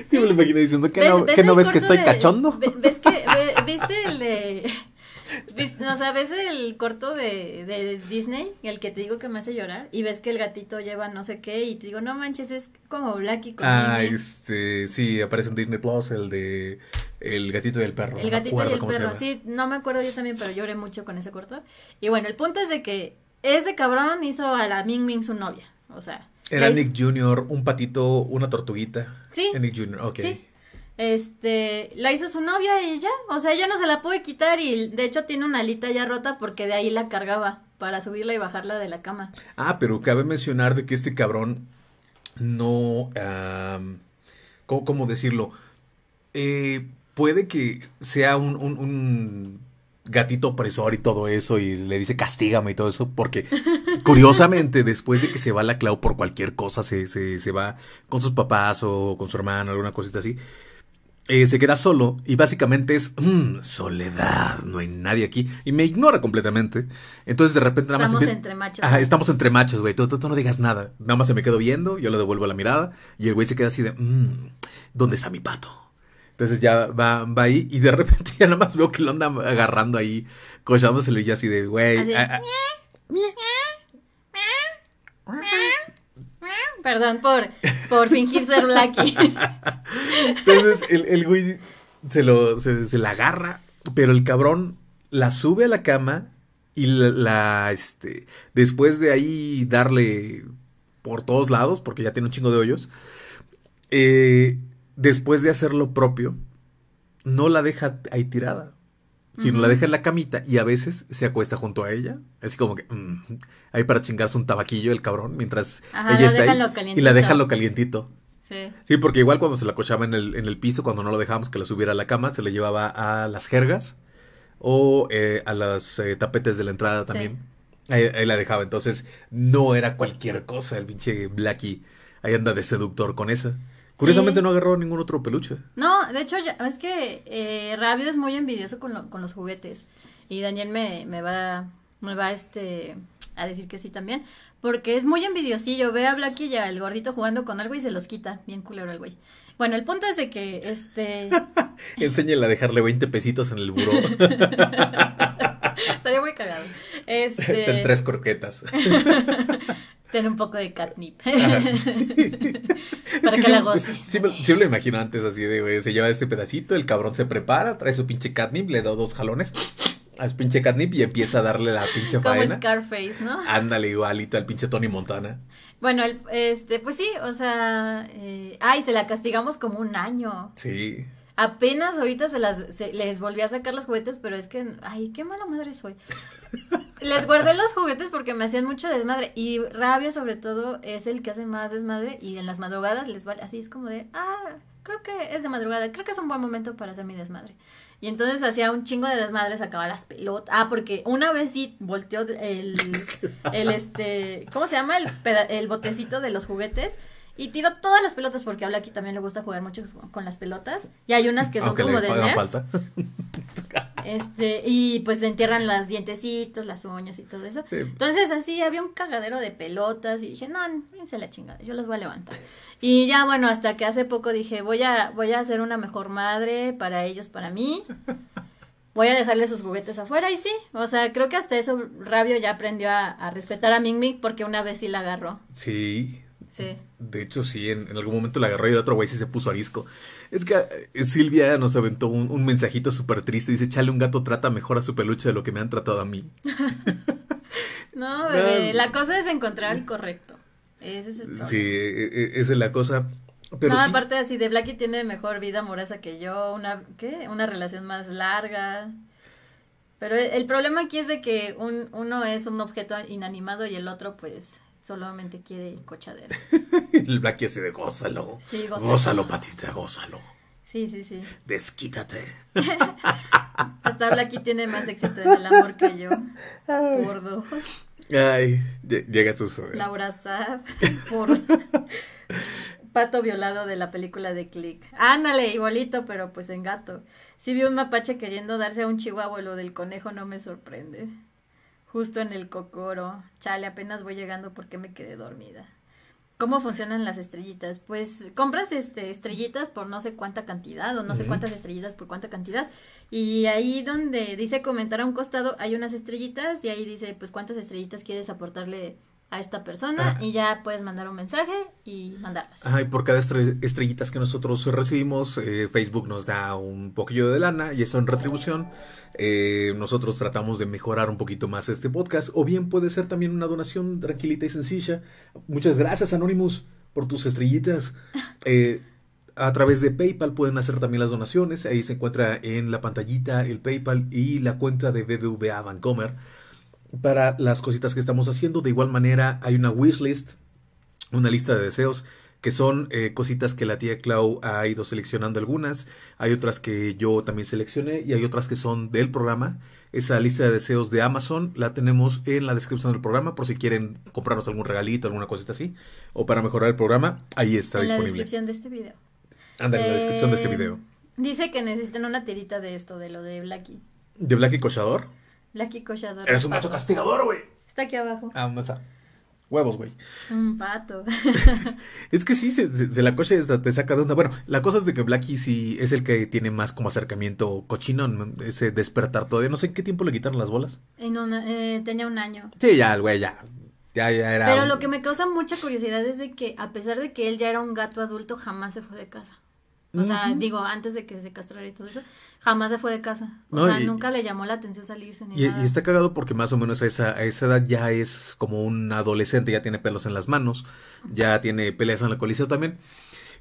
sí. Me lo imaginé diciendo, ¿qué, ¿Ves, no, ¿qué no ves que estoy de, cachondo? ¿Ves que... Ve, ¿Viste el de... Viste, o sea, ves el corto de, de Disney, el que te digo que me hace llorar? Y ves que el gatito lleva no sé qué y te digo, no manches, es como Blackie con Ah, Mimi. este... Sí, aparece en Disney Plus el de... El gatito y el perro. El gatito y el perro, sí, no me acuerdo yo también, pero lloré mucho con ese corto. Y bueno, el punto es de que ese cabrón hizo a la Ming Ming su novia, o sea. Era Nick Junior, un patito, una tortuguita. Sí. Nick Junior, ok. Sí. Este, la hizo su novia y ya, o sea, ella no se la puede quitar y de hecho tiene una alita ya rota porque de ahí la cargaba. para subirla y bajarla de la cama. Ah, pero cabe mencionar de que este cabrón no... Um, ¿cómo, cómo decirlo? Eh, puede que sea un, un, un gatito opresor y todo eso, y le dice castígame y todo eso, porque curiosamente después de que se va la Clau por cualquier cosa, se, se, se va con sus papás o con su hermano, alguna cosita así, eh, se queda solo y básicamente es mmm, soledad, no hay nadie aquí, y me ignora completamente. Entonces de repente nada más... Estamos empieza... entre machos. Ajá, estamos entre machos, güey, tú, tú, tú no digas nada, nada más se me quedo viendo, yo le devuelvo la mirada y el güey se queda así de mmm, ¿dónde está mi pato? Entonces ya va, va ahí y de repente ya nada más veo que lo anda agarrando ahí, cochándoselo y así de, güey. Ah, ah. Perdón por, por fingir ser Blackie. Entonces el, el güey se, lo, se, se la agarra, pero el cabrón la sube a la cama y la, la este, después de ahí darle por todos lados, porque ya tiene un chingo de hoyos, eh... después de hacer lo propio, no la deja ahí tirada, sino uh-huh. la deja en la camita y a veces se acuesta junto a ella, así como que mmm, ahí para chingarse un tabaquillo el cabrón mientras Ajá, ella está ahí y la deja lo calientito. Sí. Sí, porque igual cuando se la cochaba en el, en el piso, cuando no lo dejábamos que la subiera a la cama, se la llevaba a las jergas o eh, a las eh, tapetes de la entrada también. Sí. Ahí, ahí la dejaba, entonces no era cualquier cosa el pinche Blackie, ahí anda de seductor con eso. Curiosamente sí. no agarró ningún otro peluche. No, de hecho, ya, es que eh, Rabio es muy envidioso con, lo, con los juguetes. Y Daniel me, me va, me va este, a decir que sí también. Porque es muy envidiosillo. Ve a Blackie y al gordito jugando con algo y se los quita. Bien culero el güey. Bueno, el punto es de que, este... Enséñale a dejarle veinte pesitos en el buró. Estaría muy cagado. Este... Ten tres croquetas. Ten un poco de catnip. Para que, que la goces. Sí, sí me lo imagino antes así de, güey, se lleva este pedacito, el cabrón se prepara, trae su pinche catnip, le da dos jalones al pinche catnip y empieza a darle la pinche faena. Como Scarface, ¿no? Ándale, igualito al pinche Tony Montana. Bueno, el, este, pues sí, o sea, eh, ay, se la castigamos como un año. Sí. Apenas ahorita se las se, les volví a sacar los juguetes, pero es que, ay, qué mala madre soy. Les guardé los juguetes porque me hacían mucho desmadre, y Rabia sobre todo es el que hace más desmadre, y en las madrugadas les vale, así es como de, ah, creo que es de madrugada, creo que es un buen momento para hacer mi desmadre. Y entonces hacía un chingo de desmadre, sacaba las pelotas, ah, porque una vez sí volteó el, el este, ¿cómo se llama? El, peda el botecito de los juguetes. Y tiró todas las pelotas porque a Blackie también le gusta jugar mucho con las pelotas. Y hay unas que son Aunque como de nerds. Este, y pues se entierran los dientecitos, las uñas y todo eso. Sí. Entonces así había un cagadero de pelotas y dije, no, fíjense la chingada, yo las voy a levantar. Y ya bueno, hasta que hace poco dije, voy a, voy a ser una mejor madre para ellos, para mí. Voy a dejarle sus juguetes afuera y sí, o sea, creo que hasta eso Rabio ya aprendió a, a respetar a Ming Ming porque una vez sí la agarró. Sí. Sí. De hecho, sí, en, en algún momento la agarró y el otro güey sí se puso arisco. Es que eh, Silvia nos aventó un, un mensajito súper triste. Dice, chale, un gato trata mejor a su peluche de lo que me han tratado a mí. No, bebé, no, la cosa es encontrar el correcto. Ese es el problema. Sí, esa es la cosa. Pero no, sí. Aparte así de Blackie tiene mejor vida amorosa que yo, una, ¿qué? Una relación más larga. Pero el, el problema aquí es de que un, uno es un objeto inanimado y el otro pues... solamente quiere el cochadero. El Blackie así de gózalo. Sí, gózalo. Gózalo, patita, gózalo. Sí, sí, sí. Desquítate. Hasta Blackie tiene más éxito en el amor que yo. Ay. Por dos. Ay, llega a sus... Laura Saab. Por... Pato violado de la película de Click. Ándale, igualito, pero pues en gato. Si vi un mapache queriendo darse a un chihuahua, lo del conejo no me sorprende. Justo en el cocoro. Chale, apenas voy llegando porque me quedé dormida. ¿Cómo funcionan las estrellitas? Pues compras este estrellitas por no sé cuánta cantidad o no uh-huh. sé cuántas estrellitas por cuánta cantidad. Y ahí donde dice comentar a un costado hay unas estrellitas y ahí dice pues cuántas estrellitas quieres aportarle a esta persona ah. y ya puedes mandar un mensaje y mandarlas. Ajá, y por cada estre estrellitas que nosotros recibimos, eh, Facebook nos da un poquillo de lana y eso en retribución. Eh, nosotros tratamos de mejorar un poquito más este podcast, o bien puede ser también una donación tranquilita y sencilla. Muchas gracias, Anonymous, por tus estrellitas. Eh, a través de PayPal pueden hacer también las donaciones. Ahí se encuentra en la pantallita el PayPal y la cuenta de B B V A Bancomer. para las cositas que estamos haciendo. De igual manera hay una wishlist, una lista de deseos, que son eh, cositas que la tía Clau ha ido seleccionando algunas. Hay otras que yo también seleccioné y hay otras que son del programa. Esa lista de deseos de Amazon la tenemos en la descripción del programa por si quieren comprarnos algún regalito, alguna cosita así. O para mejorar el programa, ahí está en disponible. En la descripción de este video. Ándale, eh, en la descripción de este video. Dice que necesitan una tirita de esto, de lo de Blackie. ¿De Blackie Cochador? Blackie Cochador. Eres un pato. Macho castigador, güey. Está aquí abajo. Ah, no está. Huevos, güey. Un pato. Es que sí, se, se, se la coche te saca de onda. Bueno, la cosa es de que Blackie sí es el que tiene más como acercamiento cochino, ese despertar todavía. No sé en qué tiempo le quitaron las bolas. En una, eh, tenía un año. Sí, ya, güey, ya. Ya, ya era. Pero un... lo que me causa mucha curiosidad es de que, a pesar de que él ya era un gato adulto, jamás se fue de casa. O sea, uh-huh. digo, antes de que se castrara y todo eso, jamás se fue de casa. O no, sea, y, nunca le llamó la atención salirse ni y, nada. Y está cagado porque más o menos a esa, a esa edad ya es como un adolescente, ya tiene pelos en las manos, ya tiene peleas en la colisión también.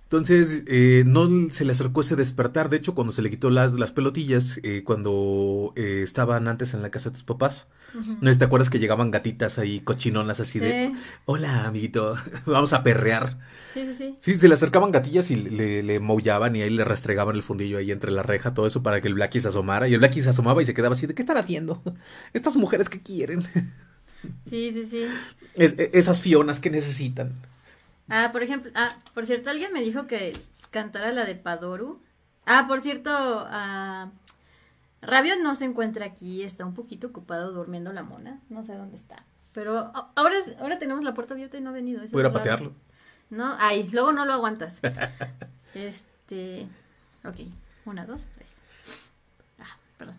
Entonces, eh, no se le acercó ese despertar. De hecho, cuando se le quitó las, las pelotillas, eh, cuando eh, estaban antes en la casa de tus papás, uh-huh. ¿no te acuerdas que llegaban gatitas ahí cochinonas así sí. de, hola, amiguito, vamos a perrear? Sí, sí, sí. Sí, se le acercaban gatillas y le, le maullaban y ahí le rastregaban el fundillo ahí entre la reja, todo eso para que el Blackie se asomara. Y el Blackie se asomaba y se quedaba así de, ¿qué están haciendo? Estas mujeres que quieren. Sí, sí, sí. Es, esas Fionas que necesitan. Ah, por ejemplo, ah, por cierto, alguien me dijo que cantara la de Padoru. Ah, por cierto, ah, Rabio no se encuentra aquí, está un poquito ocupado durmiendo la mona, no sé dónde está. Pero ahora, ahora tenemos la puerta abierta y no ha venido. Eso ¿puedo ir a patearlo? No, ay, luego no lo aguantas. Este, ok, una, dos, tres. Ah, perdón.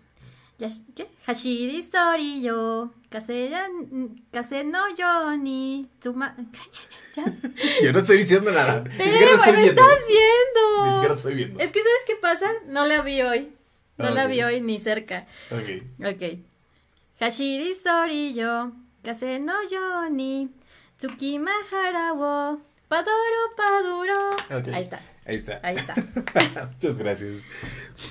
¿Qué? Hashiri Soriyo, Kase no Yoni, Tsuma... Yo no estoy diciendo nada. Ni siquiera estoy viendo. Estás viendo. Ni siquiera estoy viendo. Es que ¿sabes qué pasa? No la vi hoy. No okay. la vi hoy ni cerca. Ok. Ok. Hashiri Soriyo, Kase no Yoni, Tsukima Harawo, Padoro Paduro. Okay. Ahí está. Ahí está. Ahí está. Muchas gracias.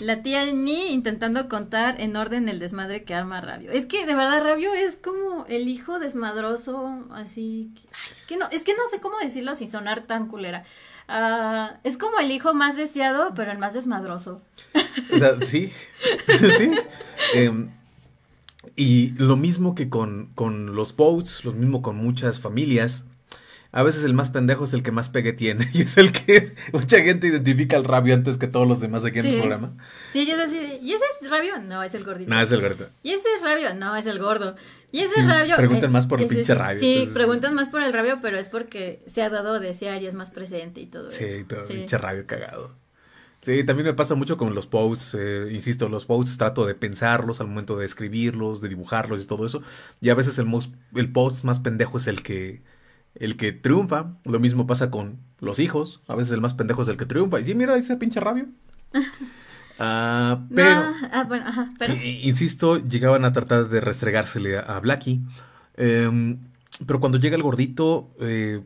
La tía Ni intentando contar en orden el desmadre que arma Rabio. Es que de verdad Rabio es como el hijo desmadroso, así que, ay, es que no, es que no sé cómo decirlo sin sonar tan culera. Uh, es como el hijo más deseado, pero el más desmadroso. O sea, sí. Sí. Eh, y lo mismo que con, con los Boats, lo mismo con muchas familias. A veces el más pendejo es el que más pegue tiene y es el que es, mucha gente identifica al Rabio antes que todos los demás aquí en sí. el programa. Sí, yo es así, ¿y ese es Rabio? No, es el gordito. No, es el gordito. ¿Y ese es Rabio? No, es el gordo. ¿Y ese sí, es Rabio? Preguntan eh, más por el pinche es, Rabio. Sí, entonces... preguntan más por el Rabio, pero es porque se ha dado a desear y es más presente y todo sí, eso. Y todo sí, pinche Rabio cagado. Sí, también me pasa mucho con los posts, eh, insisto, los posts trato de pensarlos al momento de escribirlos, de dibujarlos y todo eso. Y a veces el, most, el post más pendejo es el que... el que triunfa. Lo mismo pasa con los hijos. A veces el más pendejo es el que triunfa. Y sí, mira, ese pinche Rabio. uh, pero, no, ah, bueno, ajá, pero... Eh, insisto, llegaban a tratar de restregársele a, a Blackie. Eh, pero cuando llega el gordito, eh,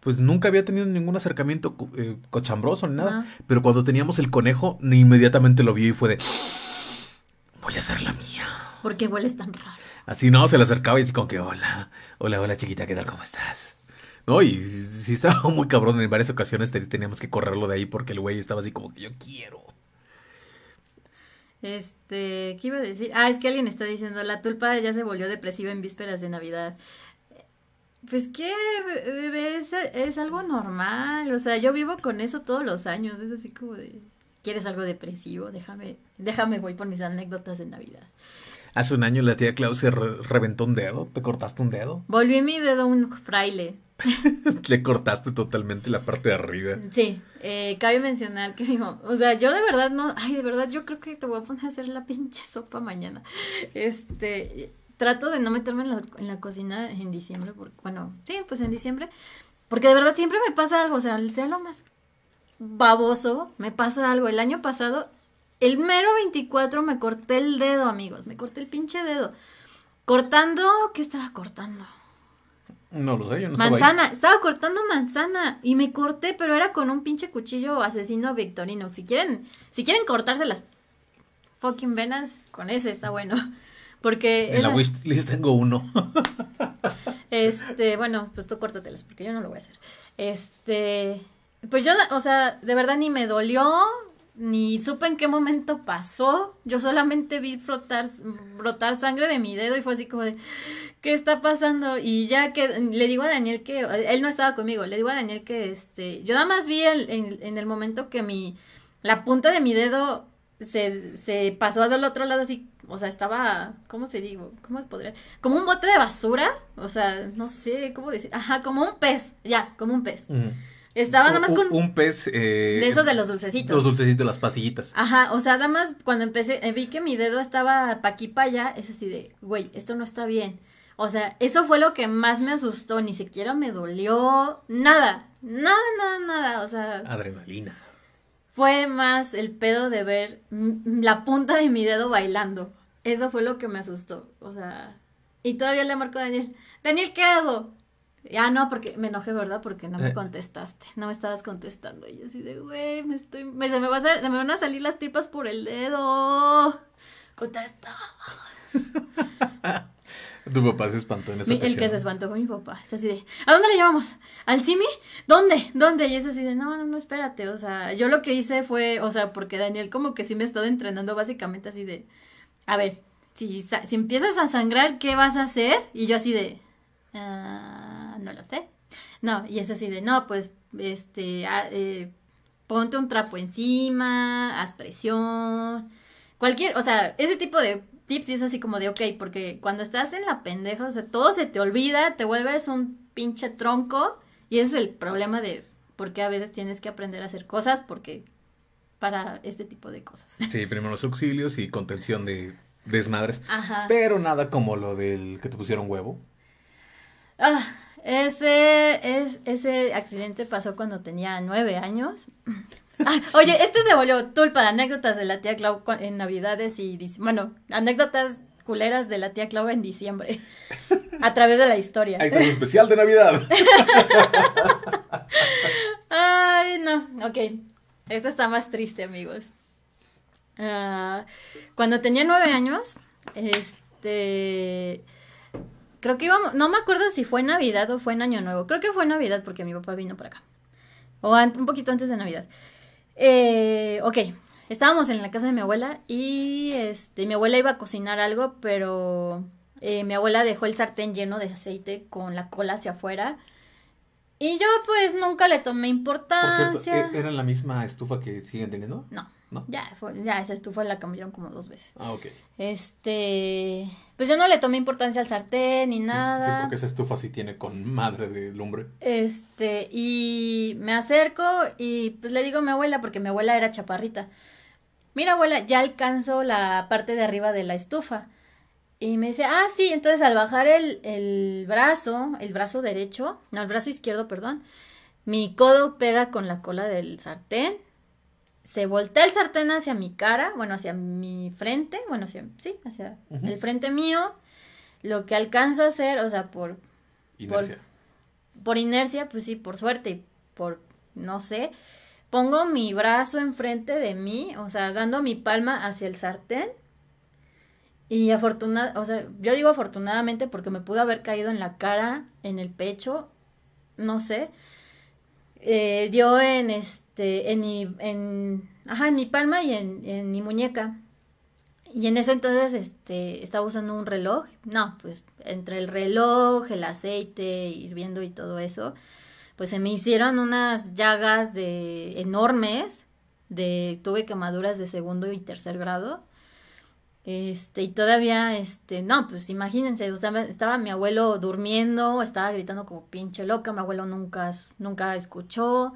pues nunca había tenido ningún acercamiento co eh, cochambroso ni nada. Uh-huh. Pero cuando teníamos el conejo, inmediatamente lo vio y fue de... voy a hacer la mía. ¿Por qué hueles tan raro? Así no, se le acercaba y así como que hola, hola, hola chiquita, ¿qué tal? ¿Cómo estás? No, y sí estaba muy cabrón. En varias ocasiones teníamos que correrlo de ahí porque el güey estaba así como que yo quiero. Este, ¿qué iba a decir? Ah, es que alguien está diciendo, la tulpa ya se volvió depresiva en vísperas de Navidad. Pues que, bebé, es, es algo normal. O sea, yo vivo con eso todos los años. Es así como de, ¿quieres algo depresivo? Déjame, déjame voy por mis anécdotas de Navidad. Hace un año la tía Clau se re reventó un dedo, ¿te cortaste un dedo? Volví mi dedo un fraile. Le cortaste totalmente la parte de arriba. Sí, eh, cabe mencionar que, o sea, yo de verdad no, ay, de verdad yo creo que te voy a poner a hacer la pinche sopa mañana. Este, trato de no meterme en la, en la cocina en diciembre, porque, bueno, sí, pues en diciembre, porque de verdad siempre me pasa algo, o sea, sea lo más baboso, me pasa algo. El año pasado... el mero veinticuatro me corté el dedo, amigos. Me corté el pinche dedo. Cortando... ¿qué estaba cortando? No lo sé, yo no sé. Manzana. Estaba cortando manzana. Y me corté, pero era con un pinche cuchillo asesino victorino. Si quieren, si quieren cortarse las fucking venas, con ese está bueno. Porque en esa... la wishlist tengo uno. Este, bueno, pues tú córtatelas, porque yo no lo voy a hacer. Este, pues yo, o sea, de verdad ni me dolió, ni supe en qué momento pasó. Yo solamente vi flotar, brotar sangre de mi dedo y fue así como de, ¿qué está pasando? Y ya que, le digo a Daniel que, él no estaba conmigo, le digo a Daniel que, este, yo nada más vi el, en, en el momento que mi, la punta de mi dedo se, se pasó del otro lado así, o sea, estaba, ¿cómo se digo? ¿Cómo se podría? Como un bote de basura, o sea, no sé, ¿cómo decir? Ajá, como un pez, ya, como un pez. Mm. Estaba nada más con... Un pez... Eh, de esos de los dulcecitos. Los dulcecitos, las pastillitas. Ajá, o sea, nada más cuando empecé, eh, vi que mi dedo estaba pa' aquí, pa' allá, es así de, güey, esto no está bien. O sea, eso fue lo que más me asustó, ni siquiera me dolió, nada, nada, nada, nada, o sea... Adrenalina. Fue más el pedo de ver la punta de mi dedo bailando. Eso fue lo que me asustó, o sea... Y todavía le marco a Daniel, Daniel, ¿qué hago? Ah, no, porque me enojé, ¿verdad? Porque no me contestaste, no me estabas contestando. Y yo así de, güey, me estoy, me, se, me va a sal, se me van a salir las tripas por el dedo. Contesta. Tu papá se espantó en esa mi, ocasión. El que se espantó fue mi papá, es así de, ¿a dónde le llevamos? ¿Al Simi? ¿Dónde? ¿Dónde? Y es así de, no, no, no, espérate, o sea, yo lo que hice fue, o sea, porque Daniel como que sí me ha estado entrenando básicamente así de, a ver, si, si empiezas a sangrar, ¿qué vas a hacer? Y yo así de, ah... no lo sé, no, y es así de, no, pues, este, a, eh, ponte un trapo encima, haz presión, cualquier, o sea, ese tipo de tips es así como de, ok, porque cuando estás en la pendeja, o sea, todo se te olvida, te vuelves un pinche tronco, y ese es el problema de por qué a veces tienes que aprender a hacer cosas, porque para este tipo de cosas. Sí, primero los auxilios y contención de desmadres, ajá, pero nada como lo del que te pusieron huevo. Ah, Ese, es, ese accidente pasó cuando tenía nueve años. Ah, oye, este se volvió tulpa de anécdotas de la tía Clau en Navidades y, bueno, anécdotas culeras de la tía Clau en diciembre, a través de la historia. Hay un especial de Navidad. Ay, no, ok, esta está más triste, amigos. Uh, cuando tenía nueve años, este... creo que íbamos, no me acuerdo si fue en Navidad o fue en Año Nuevo, creo que fue en Navidad porque mi papá vino para acá, o an, un poquito antes de Navidad. Eh, ok, estábamos en la casa de mi abuela y este, mi abuela iba a cocinar algo, pero eh, mi abuela dejó el sartén lleno de aceite con la cola hacia afuera y yo pues nunca le tomé importancia. Por cierto, ¿era la misma estufa que siguen teniendo? No. ¿No? Ya, fue, ya, esa estufa la cambiaron como dos veces. Ah, ok. Este, pues yo no le tomé importancia al sartén ni nada. Sí, sí, porque esa estufa sí tiene con madre de lumbre. Este, y me acerco y pues le digo a mi abuela, porque mi abuela era chaparrita. Mira, abuela, ya alcanzo la parte de arriba de la estufa. Y me dice, ah, sí, entonces al bajar el, el brazo, el brazo derecho, no, el brazo izquierdo, perdón, mi codo pega con la cola del sartén. Se voltea el sartén hacia mi cara, bueno, hacia mi frente, bueno, hacia, sí, hacia uh-huh. el frente mío. Lo que alcanzo a hacer, o sea, por... Inercia. Por, por inercia, pues sí, por suerte y por, no sé, pongo mi brazo enfrente de mí, o sea, dando mi palma hacia el sartén. Y afortunadamente, o sea, yo digo afortunadamente porque me pudo haber caído en la cara, en el pecho, no sé. Eh, dio en este, en mi, en, ajá, en mi palma y en, en mi muñeca, y en ese entonces, este, estaba usando un reloj, no, pues, entre el reloj, el aceite, hirviendo y todo eso, pues se me hicieron unas llagas de, enormes, de, tuve quemaduras de segundo y tercer grado, este, y todavía, este, no, pues, imagínense, estaba, estaba mi abuelo durmiendo, estaba gritando como pinche loca, mi abuelo nunca, nunca escuchó,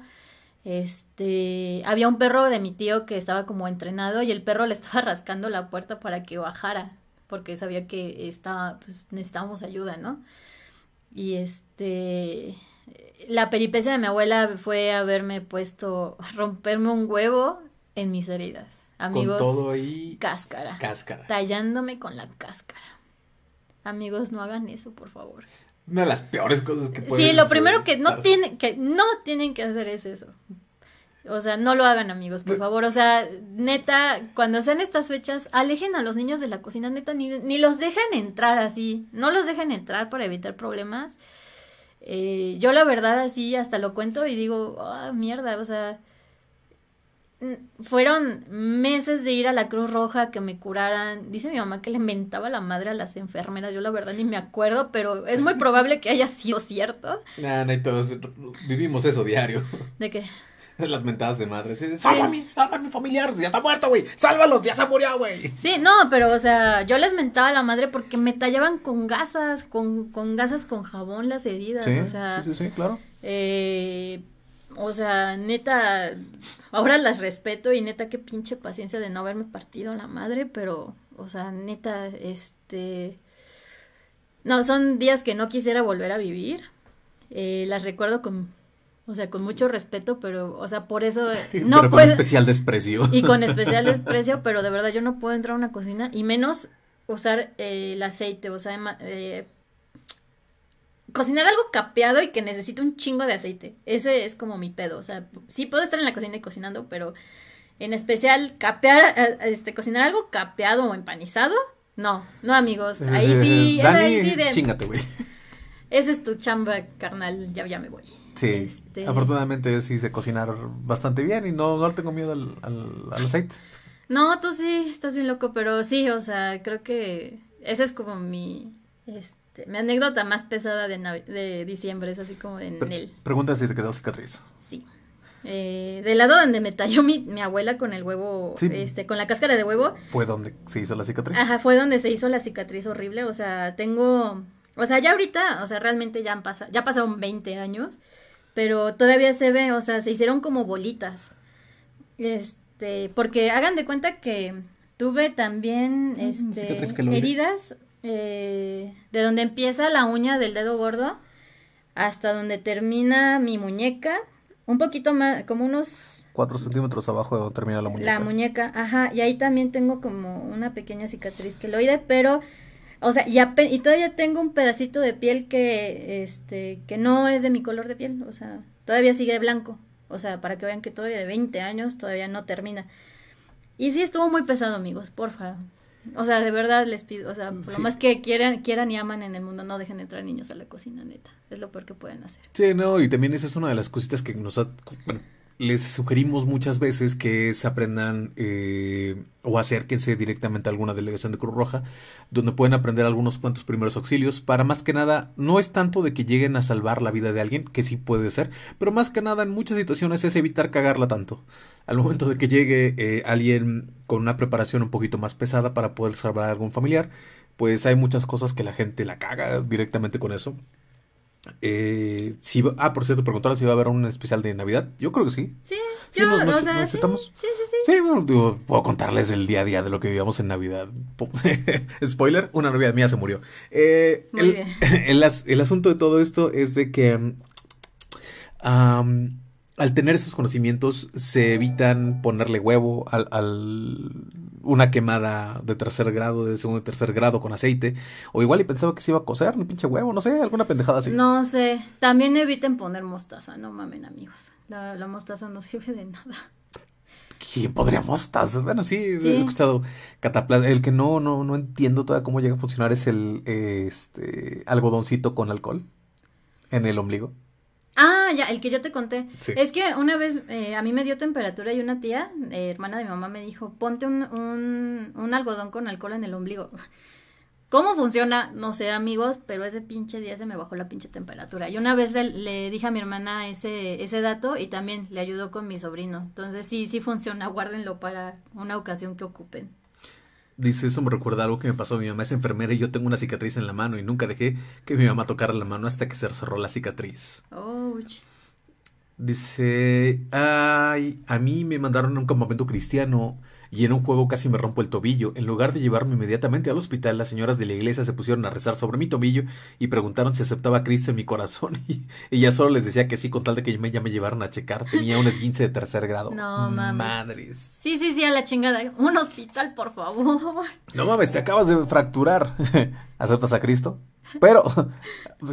este, había un perro de mi tío que estaba como entrenado y el perro le estaba rascando la puerta para que bajara, porque sabía que estaba, pues, necesitábamos ayuda, ¿no? Y, este, la peripecia de mi abuela fue haberme puesto, romperme un huevo en mis heridas. Amigos, con todo y cáscara, cáscara, tallándome con la cáscara. Amigos, no hagan eso, por favor. Una de las peores cosas que pueden hacer. Sí, lo primero que no tienen que no tienen que hacer es eso. O sea, no lo hagan, amigos, por favor. O sea, neta, cuando sean estas fechas, alejen a los niños de la cocina, neta, ni, ni los dejan entrar así. No los dejen entrar para evitar problemas. Eh, yo la verdad así hasta lo cuento y digo, ah, oh, mierda, o sea, fueron meses de ir a la Cruz Roja que me curaran. Dice mi mamá que le inventaba la madre a las enfermeras. Yo la verdad ni me acuerdo, pero es muy probable que haya sido cierto. Nah, no, y todos vivimos eso diario. ¿De qué? Las mentadas de madre. Sí, sálvame, sí. Sálvame, mi familiar, ya está muerto, güey, sálvalos, ya se murió, güey. Sí, no, pero o sea, yo les mentaba a la madre porque me tallaban con gasas, con, con gasas con jabón las heridas, sí, o sea. Sí, sí, sí, claro. Eh, o sea, neta, ahora las respeto y neta qué pinche paciencia de no haberme partido la madre, pero, o sea, neta, este, no, son días que no quisiera volver a vivir, eh, las recuerdo con... O sea, con mucho respeto, pero, o sea, por eso... No pero puedo, con especial desprecio. Y con especial desprecio, pero de verdad yo no puedo entrar a una cocina y menos usar eh, el aceite, o sea, eh, cocinar algo capeado y que necesite un chingo de aceite. Ese es como mi pedo, o sea, sí puedo estar en la cocina y cocinando, pero en especial capear, este, cocinar algo capeado o empanizado, no, no, amigos, ahí sí, eh, Dani, ahí sí de... Chíngate, güey. Esa es tu chamba, carnal, ya, ya me voy. Sí, este... afortunadamente yo sí sé cocinar bastante bien y no, no tengo miedo al, al, al aceite. No, tú sí, estás bien loco, pero sí, o sea, creo que esa es como mi, este, mi anécdota más pesada de, nav de diciembre, es así como en Pre el... Pregunta si te quedó cicatriz. Sí, eh, del lado donde me talló mi, mi abuela con el huevo, sí. este, con la cáscara de huevo. Fue donde se hizo la cicatriz. Ajá, fue donde se hizo la cicatriz horrible, o sea, tengo... O sea, ya ahorita, o sea, realmente ya han pasado, ya pasaron veinte años, pero todavía se ve, o sea, se hicieron como bolitas. Este, porque hagan de cuenta que tuve también, este, heridas eh, de donde empieza la uña del dedo gordo hasta donde termina mi muñeca, un poquito más, como unos... Cuatro centímetros abajo de donde termina la muñeca. La muñeca, ajá, y ahí también tengo como una pequeña cicatriz queloide, pero... O sea, y, apen y todavía tengo un pedacito de piel que, este, que no es de mi color de piel, o sea, todavía sigue de blanco, o sea, para que vean que todavía de veinte años todavía no termina. Y sí estuvo muy pesado, amigos, porfa, o sea, de verdad les pido, o sea, por sí. Lo más que quieran, quieran y aman en el mundo, no dejen entrar niños a la cocina, neta, es lo peor que pueden hacer. Sí, no, y también esa es una de las cositas que nos ha... Bueno, les sugerimos muchas veces que se aprendan eh, o acérquense directamente a alguna delegación de Cruz Roja, donde pueden aprender algunos cuantos primeros auxilios, para más que nada, no es tanto de que lleguen a salvar la vida de alguien, que sí puede ser, pero más que nada en muchas situaciones es evitar cagarla tanto, al momento de que llegue eh, alguien con una preparación un poquito más pesada para poder salvar a algún familiar, pues hay muchas cosas que la gente la caga directamente con eso. Eh, si va, ah, por cierto, preguntaron si va a haber un especial de Navidad. Yo creo que sí. Sí, sí, yo, nos, nos, o sea, nos sí, sí, sí, sí. Sí, bueno, digo, puedo contarles el día a día de lo que vivíamos en Navidad. Spoiler, una novia mía se murió. Eh, Muy el, bien. El, as, el asunto de todo esto es de que um, al tener esos conocimientos se evitan ponerle huevo al, al una quemada de tercer grado, de segundo y tercer grado con aceite, o igual y pensaba que se iba a cocer, ni pinche huevo, no sé, alguna pendejada así. No sé, también eviten poner mostaza, no mamen, amigos, la, la mostaza no sirve de nada. ¿Quién podría mostaza? Bueno, sí, sí. He escuchado cataplasma, el que no, no, no entiendo todavía cómo llega a funcionar es el, este, algodoncito con alcohol en el ombligo. Ah, ya, el que yo te conté. Sí. Es que una vez eh, a mí me dio temperatura y una tía, eh, hermana de mi mamá, me dijo, ponte un, un, un algodón con alcohol en el ombligo. ¿Cómo funciona? No sé, amigos, pero ese pinche día se me bajó la pinche temperatura. Y una vez le, le dije a mi hermana ese, ese dato y también le ayudó con mi sobrino. Entonces sí, sí funciona, guárdenlo para una ocasión que ocupen. Dice, eso me recuerda algo que me pasó, mi mamá es enfermera y yo tengo una cicatriz en la mano y nunca dejé que mi mamá tocara la mano hasta que se cerró la cicatriz. Ouch. Dice, ay, a mí me mandaron a un campamento cristiano y en un juego casi me rompo el tobillo. En lugar de llevarme inmediatamente al hospital, las señoras de la iglesia se pusieron a rezar sobre mi tobillo y preguntaron si aceptaba a Cristo en mi corazón y, y ya solo les decía que sí, con tal de que me, ya me llevaron a checar. Tenía un esguince de tercer grado. No mames. Madres. Sí, sí, sí, a la chingada. Un hospital, por favor. No mames, te acabas de fracturar. ¿Aceptas a Cristo? Pero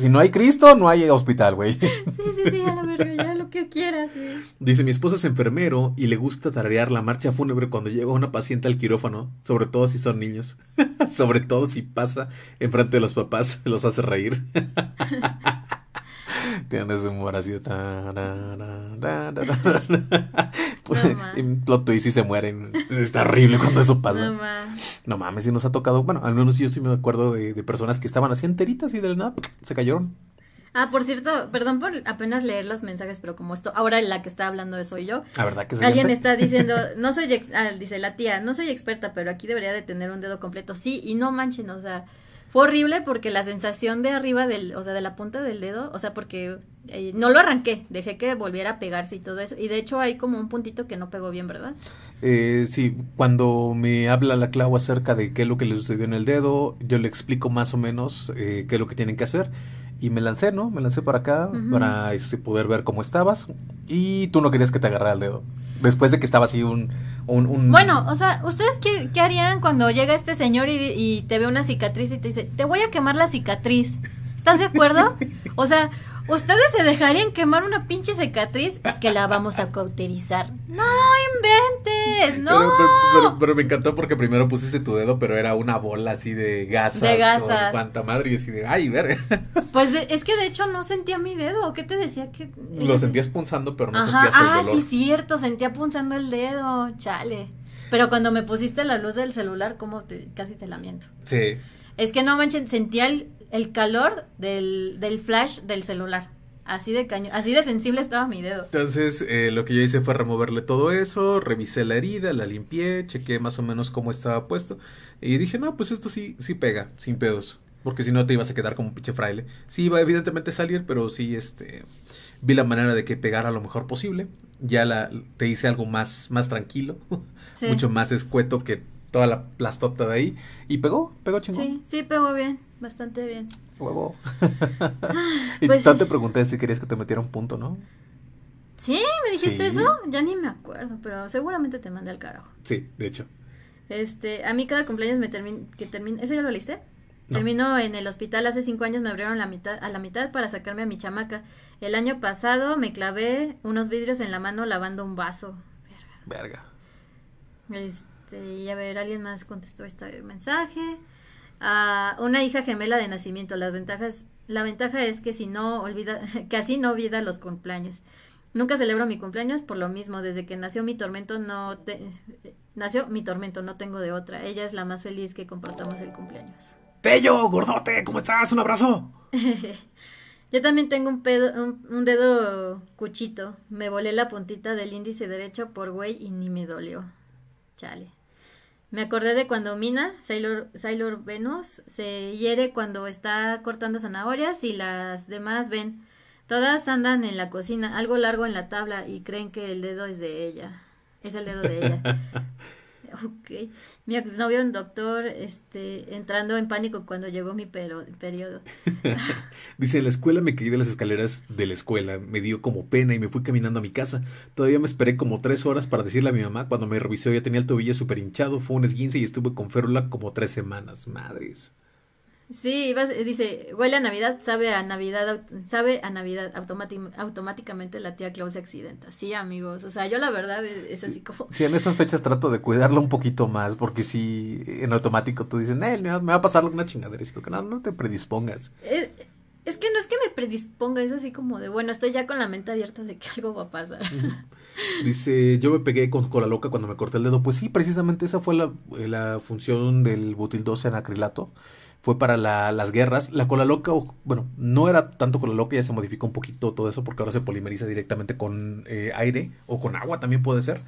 si no hay Cristo, no hay hospital, güey. Sí, sí, sí, a la verga, ya lo que quieras, güey. Dice, mi esposo es enfermero y le gusta tararear la marcha fúnebre cuando llega una paciente al quirófano, sobre todo si son niños. Sobre todo si pasa enfrente de los papás, los hace reír. Tiene ese humor así de... Pues, no, en plot twist y se mueren. Es terrible cuando eso pasa. No, no mames, si nos ha tocado. Bueno, al menos yo sí me acuerdo de, de personas que estaban así enteritas y de nada se cayeron. Ah, por cierto, perdón por apenas leer los mensajes, pero como esto, ahora la que está hablando soy yo. La verdad que sí. Alguien está diciendo, no soy, ex ah, dice la tía, no soy experta, pero aquí debería de tener un dedo completo. Sí, y no manchen, o sea, fue horrible porque la sensación de arriba del, o sea, de la punta del dedo, o sea, porque eh, no lo arranqué, dejé que volviera a pegarse y todo eso. Y de hecho hay como un puntito que no pegó bien, ¿verdad? Eh, sí, cuando me habla la Clau acerca de qué es lo que le sucedió en el dedo, yo le explico más o menos eh, qué es lo que tienen que hacer. Y me lancé, ¿no? Me lancé para acá, uh-huh, para este, poder ver cómo estabas. Y tú no querías que te agarrara el dedo. Después de que estaba así un... un, un... Bueno, o sea, ¿ustedes qué, qué harían cuando llega este señor y, y te ve una cicatriz y te dice, te voy a quemar la cicatriz? ¿Estás de acuerdo? O sea, ¿ustedes se dejarían quemar una pinche cicatriz? Es que la vamos a cauterizar. ¡No inventes! ¡No! Pero, pero, pero, pero me encantó porque primero pusiste tu dedo, pero era una bola así de gasas. De gasas. Cuánta madre, y así de, ¡ay, verga! Pues de, es que de hecho no sentía mi dedo. ¿Qué te decía? Que lo sentías punzando, pero no, ajá, sentías el ah, dolor. Ah, sí, cierto, sentía punzando el dedo, chale. Pero cuando me pusiste la luz del celular, ¿cómo te, casi te lamiento? Sí. Es que no manchen, sentía el... el calor del, del flash del celular, así de caño, así de sensible estaba mi dedo. Entonces, eh, lo que yo hice fue removerle todo eso, revisé la herida, la limpié, chequé más o menos cómo estaba puesto, y dije, no, pues esto sí, sí pega, sin pedos, porque si no te ibas a quedar como un pinche fraile. Sí iba evidentemente a salir, pero sí, este, vi la manera de que pegara lo mejor posible, ya la, te hice algo más, más tranquilo, sí, mucho más escueto que toda la plastota de ahí, y pegó, pegó chingón. Sí, sí pegó bien, bastante bien. Huevo. Y pues, te pregunté si querías que te metiera un punto, ¿no? Sí, ¿me dijiste sí. eso? Ya ni me acuerdo, pero seguramente te mandé al carajo. Sí, de hecho. Este, a mí cada cumpleaños me termina, que termina, ¿eso ya lo leíste? No. Termino en el hospital, hace cinco años me abrieron la mitad, a la mitad para sacarme a mi chamaca. El año pasado me clavé unos vidrios en la mano lavando un vaso. Verga. Verga. Este, y a ver, alguien más contestó este mensaje. Ah, una hija gemela de nacimiento. Las ventajas, la ventaja es que si no olvida, que así no olvida los cumpleaños. Nunca celebro mi cumpleaños por lo mismo. Desde que nació mi tormento no te, nació mi tormento, no tengo de otra. Ella es la más feliz que compartamos el cumpleaños. Tello, gordote, ¿cómo estás? Un abrazo. Yo también tengo un, pedo, un, un dedo cuchito. Me volé la puntita del índice derecho por güey y ni me dolió. Chale. Me acordé de cuando Mina, Sailor, Sailor Venus, se hiere cuando está cortando zanahorias y las demás ven. Todas andan en la cocina, algo largo en la tabla y creen que el dedo es de ella. Es el dedo de ella. Ok. Mi exnovio, un doctor, este, entrando en pánico cuando llegó mi pero, periodo. Dice, en la escuela me caí de las escaleras de la escuela, me dio como pena y me fui caminando a mi casa. Todavía me esperé como tres horas para decirle a mi mamá. Cuando me revisó ya tenía el tobillo súper hinchado, fue un esguince y estuve con férula como tres semanas, madres. Sí, vas, dice, huele a Navidad, sabe a Navidad, sabe a Navidad, automáticamente la tía Clau se accidenta. Sí, amigos, o sea, yo la verdad es sí, así como... Sí, en estas fechas trato de cuidarlo un poquito más, porque si en automático tú dices, eh, me va a pasar una chingadera, y digo, no, no te predispongas. Es, es que no es que me predisponga, es así como de, bueno, estoy ya con la mente abierta de que algo va a pasar. Dice, yo me pegué con cola loca cuando me corté el dedo. Pues sí, precisamente esa fue la, la función del butil doce en acrilato. Fue para la, las guerras, la cola loca, bueno, no era tanto cola loca, ya se modificó un poquito todo eso porque ahora se polimeriza directamente con eh, aire o con agua también puede ser.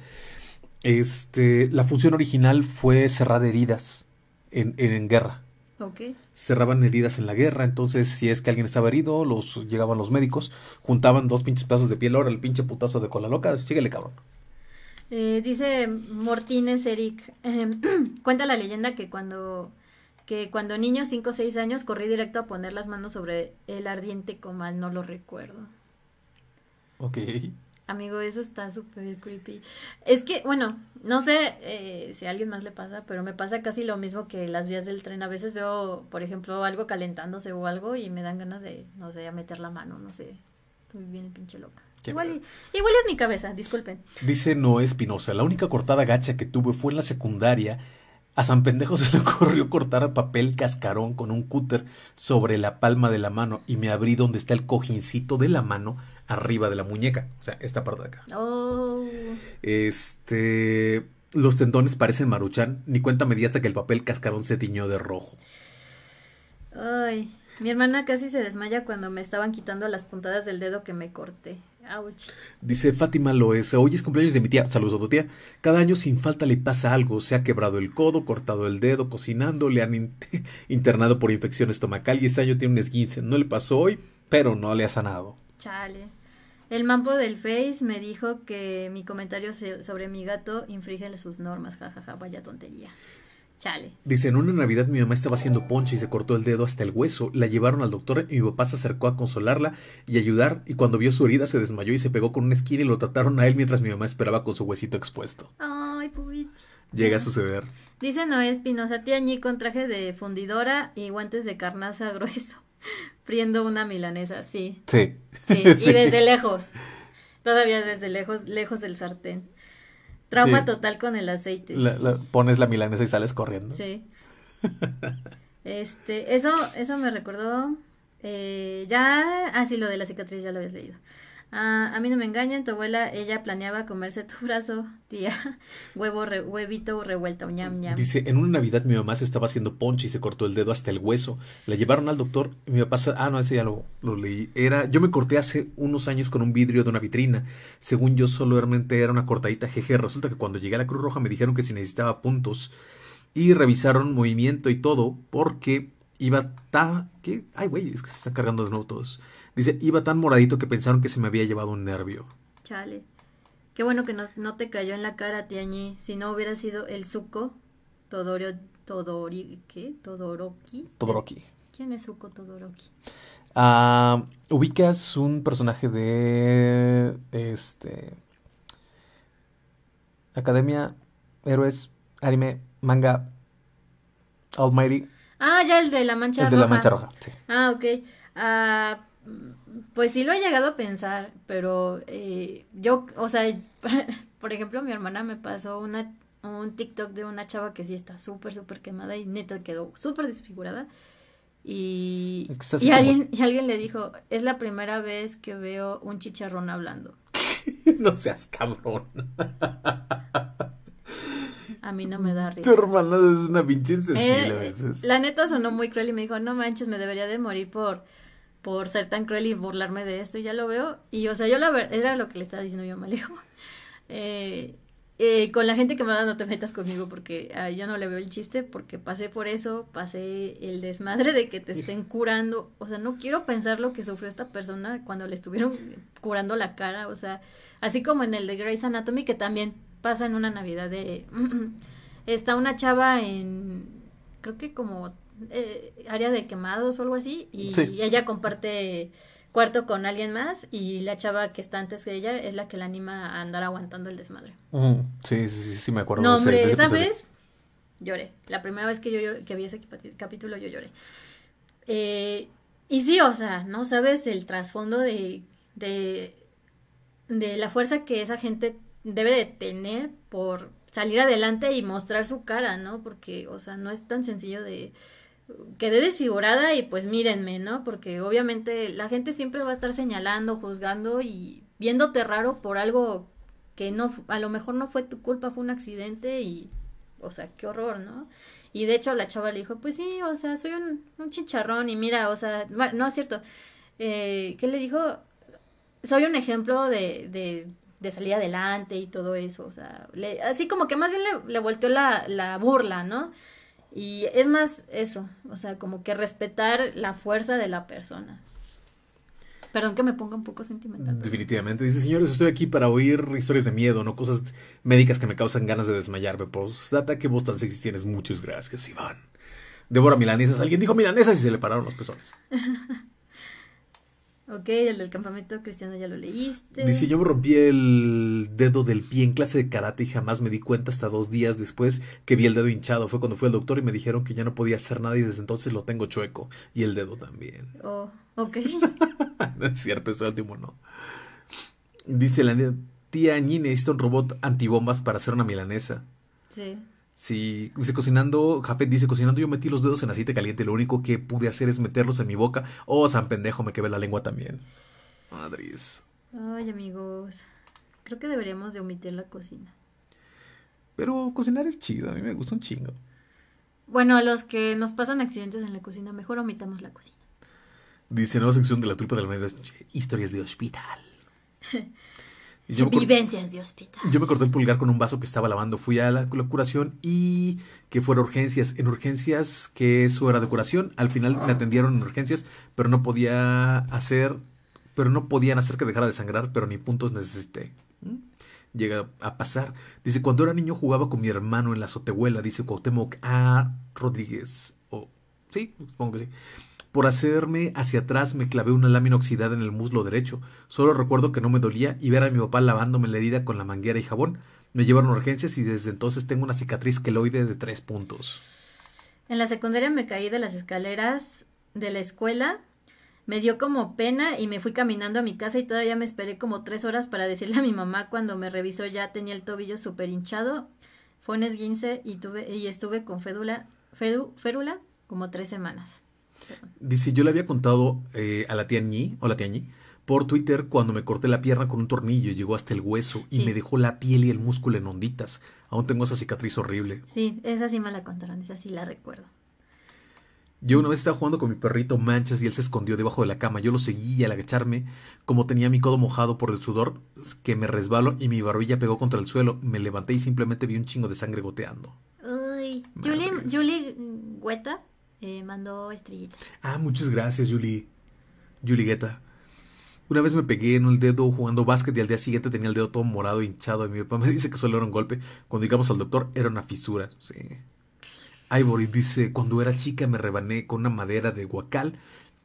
Este, la función original fue cerrar heridas en, en, en guerra. Okay. Cerraban heridas en la guerra, entonces si es que alguien estaba herido, los llegaban los médicos, juntaban dos pinches pedazos de piel, ahora el pinche putazo de cola loca, síguele cabrón. Eh, dice Martínez Eric, eh, cuenta la leyenda que cuando... que cuando niño, cinco o seis años, corrí directo a poner las manos sobre el ardiente comal, no lo recuerdo. Ok. Amigo, eso está súper creepy. Es que, bueno, no sé eh, si a alguien más le pasa, pero me pasa casi lo mismo que las vías del tren. A veces veo, por ejemplo, algo calentándose o algo y me dan ganas de, no sé, a meter la mano, no sé. Estoy bien pinche loca. Igual, igual es mi cabeza, disculpen. Dice Noé Espinosa, la única cortada gacha que tuve fue en la secundaria. A San Pendejo se le ocurrió cortar papel cascarón con un cúter sobre la palma de la mano y me abrí donde está el cojincito de la mano arriba de la muñeca. O sea, esta parte de acá. Oh. Este... Los tendones parecen Maruchan. Ni cuenta me di hasta que el papel cascarón se tiñó de rojo. Ay, mi hermana casi se desmaya cuando me estaban quitando las puntadas del dedo que me corté. Ouch. Dice Fátima Loesa, hoy es cumpleaños de mi tía, saludos a tu tía. Cada año sin falta le pasa algo, se ha quebrado el codo, cortado el dedo, cocinando, le han in internado por infección estomacal y este año tiene un esguince. No le pasó hoy, pero no le ha sanado. Chale. El mambo del Face me dijo que mi comentario sobre mi gato infringe sus normas, jajaja, ja, ja, vaya tontería. Chale. Dice, en una Navidad mi mamá estaba haciendo ponche y se cortó el dedo hasta el hueso, la llevaron al doctor y mi papá se acercó a consolarla y ayudar y cuando vio su herida se desmayó y se pegó con una esquina y lo trataron a él mientras mi mamá esperaba con su huesito expuesto. Ay, puch. Llega a suceder. Dice Noé Espinosa, tía Ñi con traje de fundidora y guantes de carnaza grueso, friendo una milanesa, sí. Sí. Sí, y sí. Desde lejos, todavía desde lejos, lejos del sartén. Trauma sí. Total con el aceite. La, sí. la, pones la milanesa y sales corriendo. Sí. Este, eso, eso me recordó. Eh, ya, ah, sí, lo de la cicatriz ya lo habías leído. Ah, a mí no me engañan, tu abuela, ella planeaba comerse tu brazo, tía. Huevo, re, huevito revuelto, ñam, ñam. Dice, en una Navidad mi mamá se estaba haciendo ponche y se cortó el dedo hasta el hueso. La llevaron al doctor y mi papá... Ah, no, ese ya lo, lo leí. Era, yo me corté hace unos años con un vidrio de una vitrina. Según yo, solamente era una cortadita jeje. Resulta que cuando llegué a la Cruz Roja me dijeron que si necesitaba puntos. Y revisaron movimiento y todo porque iba ta... ¿Qué? Ay, güey, es que se están cargando de nuevo todos. Dice, iba tan moradito que pensaron que se me había llevado un nervio. Chale. Qué bueno que no, no te cayó en la cara, tía Ñi. Si no hubiera sido el Zuko Todoro... Todori... ¿Qué? Todoroki. Todoroki. ¿Quién es Zuko Todoroki? Ah, ubicas un personaje de... Este... Academia, héroes, anime, manga, Almighty. Ah, ya el de la mancha roja. El de la mancha roja, sí. Ah, ok. Ah... Pues sí lo he llegado a pensar, pero eh, yo, o sea, por ejemplo, mi hermana me pasó una, un TikTok de una chava que sí está súper, súper quemada y neta quedó súper desfigurada y, es que y, alguien, y alguien le dijo, es la primera vez que veo un chicharrón hablando. No seas cabrón. A mí no me da risa. Tu hermana es una pinche insensible a veces. La neta sonó muy cruel y me dijo, no manches, me debería de morir por... por ser tan cruel y burlarme de esto, y ya lo veo, y o sea, yo la verdad, era lo que le estaba diciendo yo, me alejo, eh, eh, con la gente que me da no te metas conmigo, porque ay, yo no le veo el chiste, porque pasé por eso, pasé el desmadre de que te estén curando, o sea, no quiero pensar lo que sufrió esta persona cuando le estuvieron curando la cara, o sea, así como en el de Grey's Anatomy, que también pasa en una Navidad de, está una chava en, creo que como... Eh, área de quemados o algo así y, sí. Y ella comparte cuarto con alguien más y la chava que está antes que ella es la que la anima a andar aguantando el desmadre. Uh-huh. Sí, sí, sí, sí me acuerdo. No, de hombre, ese, de ese esa episodio. Vez lloré, la primera vez que yo lloré, que vi ese capítulo yo lloré eh, y sí, o sea, no sabes el trasfondo de, de de la fuerza que esa gente debe de tener por salir adelante y mostrar su cara, ¿no? Porque, o sea, no es tan sencillo de quedé desfigurada y pues mírenme, ¿no? Porque obviamente la gente siempre va a estar señalando, juzgando y viéndote raro por algo que no, a lo mejor no fue tu culpa, fue un accidente y, o sea, qué horror, ¿no? Y de hecho la chava le dijo, pues sí, o sea, soy un, un chicharrón y mira, o sea, no es cierto, eh, ¿qué le dijo? Soy un ejemplo de, de, de salir adelante y todo eso, o sea, le, así como que más bien le, le volteó la, la burla, ¿no? Y es más eso, o sea, como que respetar la fuerza de la persona. Perdón que me ponga un poco sentimental. Definitivamente. Dice, señores, estoy aquí para oír historias de miedo, no cosas médicas que me causan ganas de desmayarme. Pues data que vos tan sexy tienes. Muchas gracias, Iván. Débora milanesas. Alguien dijo milanesas y se le pararon los pezones. Ok, el del campamento cristiano ya lo leíste. Dice, yo me rompí el dedo del pie en clase de karate y jamás me di cuenta hasta dos días después que vi el dedo hinchado. Fue cuando fui al doctor y me dijeron que ya no podía hacer nada y desde entonces lo tengo chueco. Y el dedo también. Oh, ok. No es cierto, ese último no. Dice la tía Ñine, necesita un robot antibombas para hacer una milanesa. Sí. Sí, dice cocinando, Jafet dice, cocinando yo metí los dedos en aceite caliente, lo único que pude hacer es meterlos en mi boca. Oh, san pendejo, me quebré la lengua también. Madres. Ay, amigos, creo que deberíamos de omitir la cocina. Pero cocinar es chido, a mí me gusta un chingo. Bueno, a los que nos pasan accidentes en la cocina, mejor omitamos la cocina. Dice, nueva sección de la Tulpa de la Medianoche, historias de hospital. Yo vivencias de hospital. Yo me corté el pulgar con un vaso que estaba lavando. Fui a la, la curación y que fuera urgencias. En urgencias, que eso era de curación. Al final me atendieron en urgencias, pero no podía hacer, pero no podían hacer que dejara de sangrar, pero ni puntos necesité. ¿Mm? Llega a pasar. Dice, cuando era niño jugaba con mi hermano en la azotehuela. Dice Cuauhtémoc A. Rodríguez. O, sí, supongo que sí. Por hacerme hacia atrás me clavé una lámina oxidada en el muslo derecho. Solo recuerdo que no me dolía y ver a mi papá lavándome la herida con la manguera y jabón. Me llevaron a urgencias y desde entonces tengo una cicatriz queloide de tres puntos. En la secundaria me caí de las escaleras de la escuela. Me dio como pena y me fui caminando a mi casa y todavía me esperé como tres horas para decirle a mi mamá. Cuando me revisó ya tenía el tobillo súper hinchado. Fue un esguince y, tuve, y estuve con férula, férula, férula como tres semanas. Dice, yo le había contado eh, a la tía Ñi, o la tía Ñi, por Twitter cuando me corté la pierna con un tornillo, llegó hasta el hueso y sí. Me dejó la piel y el músculo en onditas. Aún tengo esa cicatriz horrible. Sí, esa sí me la contaron, esa sí la recuerdo. Yo una vez estaba jugando con mi perrito Manchas y él se escondió debajo de la cama. Yo lo seguí y al agacharme, como tenía mi codo mojado por el sudor, que me resbaló y mi barbilla pegó contra el suelo. Me levanté y simplemente vi un chingo de sangre goteando. Uy, Julie, Julie Guetta Eh, mandó estrellita. Ah, muchas gracias, Julie. Julie Guetta. Una vez me pegué en el dedo jugando básquet y al día siguiente tenía el dedo todo morado, hinchado. Y mi papá me dice que solo era un golpe. Cuando llegamos al doctor, era una fisura. Sí. Ivory dice, cuando era chica me rebané con una madera de guacal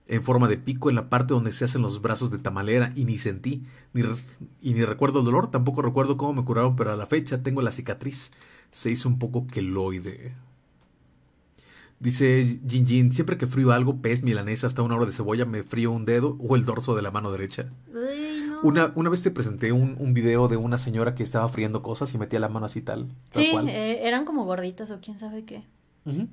en forma de pico en la parte donde se hacen los brazos de tamalera y ni sentí, ni re y ni recuerdo el dolor, tampoco recuerdo cómo me curaron, pero a la fecha tengo la cicatriz. Se hizo un poco queloide. Dice Jin Jin, siempre que frío algo, pez, milanesa, hasta una hora de cebolla, me frío un dedo o el dorso de la mano derecha. Uy, no. Una, una vez te presenté un, un video de una señora que estaba friendo cosas y metía la mano así tal. tal sí, cual. Eh, eran como gorditas o quién sabe qué. Uh-huh.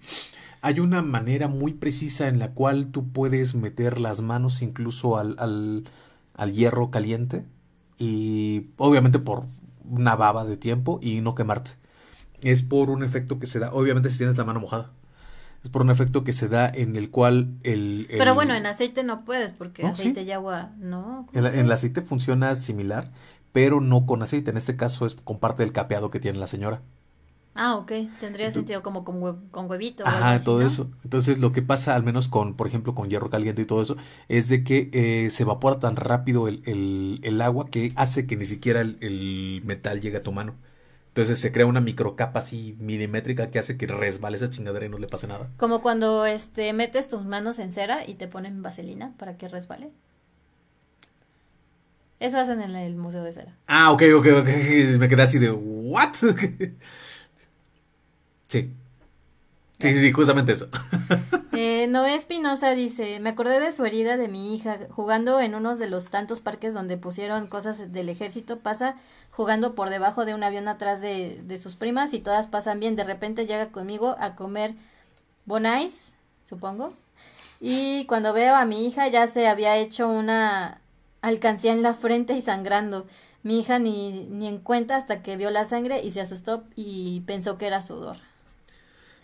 Hay una manera muy precisa en la cual tú puedes meter las manos incluso al, al, al hierro caliente y obviamente por una baba de tiempo y no quemarte. Es por un efecto que se da, obviamente si tienes la mano mojada. Es por un efecto que se da en el cual el... el... Pero bueno, en aceite no puedes porque no, aceite sí. Y agua no... En, la, en el aceite funciona similar, pero no con aceite. En este caso es con parte del capeado que tiene la señora. Ah, ok. Tendría Entonces, sentido como con, hue con huevito. Ajá, así, todo ¿no? eso. Entonces lo que pasa, al menos con, por ejemplo, con hierro caliente y todo eso, es de que eh, se evapora tan rápido el, el, el agua que hace que ni siquiera el, el metal llegue a tu mano. Entonces se crea una microcapa así milimétrica que hace que resbale esa chingadera y no le pase nada. Como cuando este metes tus manos en cera y te ponen vaselina para que resbale. Eso hacen en el museo de cera. Ah, ok, ok, ok. Me quedé así de ¿what? Sí. Sí, sí, sí, justamente eso. eh, Noé Espinosa dice, me acordé de su herida de mi hija, jugando en uno de los tantos parques donde pusieron cosas del ejército, pasa jugando por debajo de un avión atrás de, de sus primas y todas pasan bien, de repente llega conmigo a comer bonais, supongo, y cuando veo a mi hija ya se había hecho una alcancía en la frente y sangrando. Mi hija ni, ni en cuenta hasta que vio la sangre y se asustó y pensó que era sudor.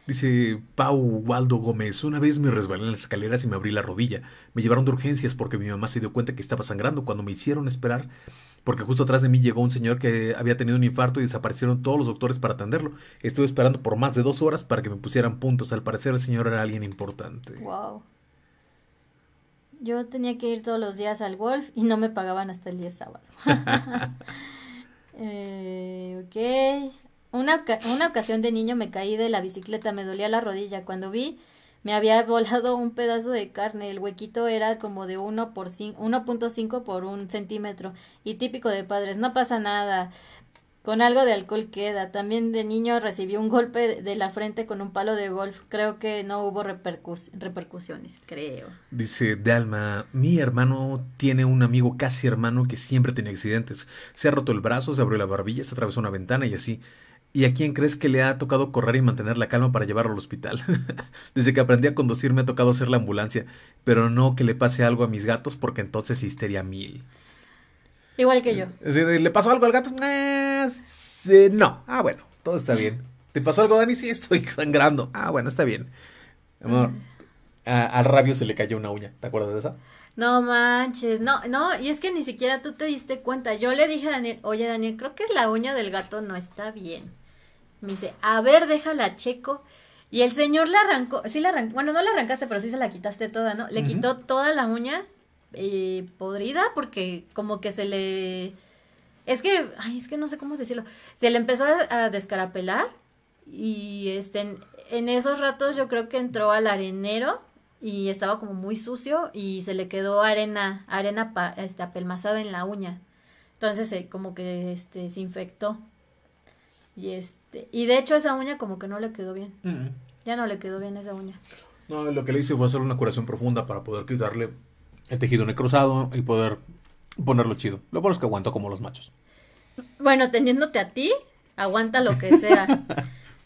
Dice Pau Waldo Gómez, una vez me resbalé en las escaleras y me abrí la rodilla. Me llevaron de urgencias porque mi mamá se dio cuenta que estaba sangrando cuando me hicieron esperar. Porque justo atrás de mí llegó un señor que había tenido un infarto y desaparecieron todos los doctores para atenderlo. Estuve esperando por más de dos horas para que me pusieran puntos. Al parecer el señor era alguien importante. Wow. Yo tenía que ir todos los días al Wolf y no me pagaban hasta el día sábado. eh, ok... Una, una ocasión de niño me caí de la bicicleta, me dolía la rodilla. Cuando vi, me había volado un pedazo de carne. El huequito era como de uno punto cinco por un centímetro y típico de padres, no pasa nada, con algo de alcohol queda. También de niño recibí un golpe de la frente con un palo de golf. Creo que no hubo repercus- repercusiones, creo. Dice Dalma, mi hermano tiene un amigo casi hermano que siempre tenía accidentes. Se ha roto el brazo, se abrió la barbilla, se atravesó una ventana y así. ¿Y a quién crees que le ha tocado correr y mantener la calma para llevarlo al hospital? Desde que aprendí a conducir me ha tocado hacer la ambulancia, pero no que le pase algo a mis gatos porque entonces histeria mil. Igual que yo. ¿Le pasó algo al gato? Eh, eh, no. Ah, bueno, todo está bien. ¿Te pasó algo, Dani? Sí, estoy sangrando. Ah, bueno, está bien. Amor, a, al Rabio se le cayó una uña. ¿Te acuerdas de esa? No manches. No, no, y es que ni siquiera tú te diste cuenta. Yo le dije a Daniel, oye, Daniel, creo que es la uña del gato, no está bien. Me dice, a ver, déjala checo. Y el señor la arrancó, sí la arrancó, bueno, no la arrancaste, pero sí se la quitaste toda, ¿no? Le uh-huh. quitó toda la uña. Eh, podrida, porque como que se le, es que, ay, es que no sé cómo decirlo, se le empezó a, a descarapelar, y este, en, en esos ratos yo creo que entró al arenero, y estaba como muy sucio, y se le quedó arena, arena pa, este, apelmazada en la uña, entonces eh, como que, este, se infectó, y este, y de hecho esa uña como que no le quedó bien, mm. ya no le quedó bien esa uña. No, lo que le hice fue hacer una curación profunda para poder quitarle el tejido necrosado y poder ponerlo chido. Lo bueno es que aguanto como los machos. Bueno, teniéndote a ti, aguanta lo que sea.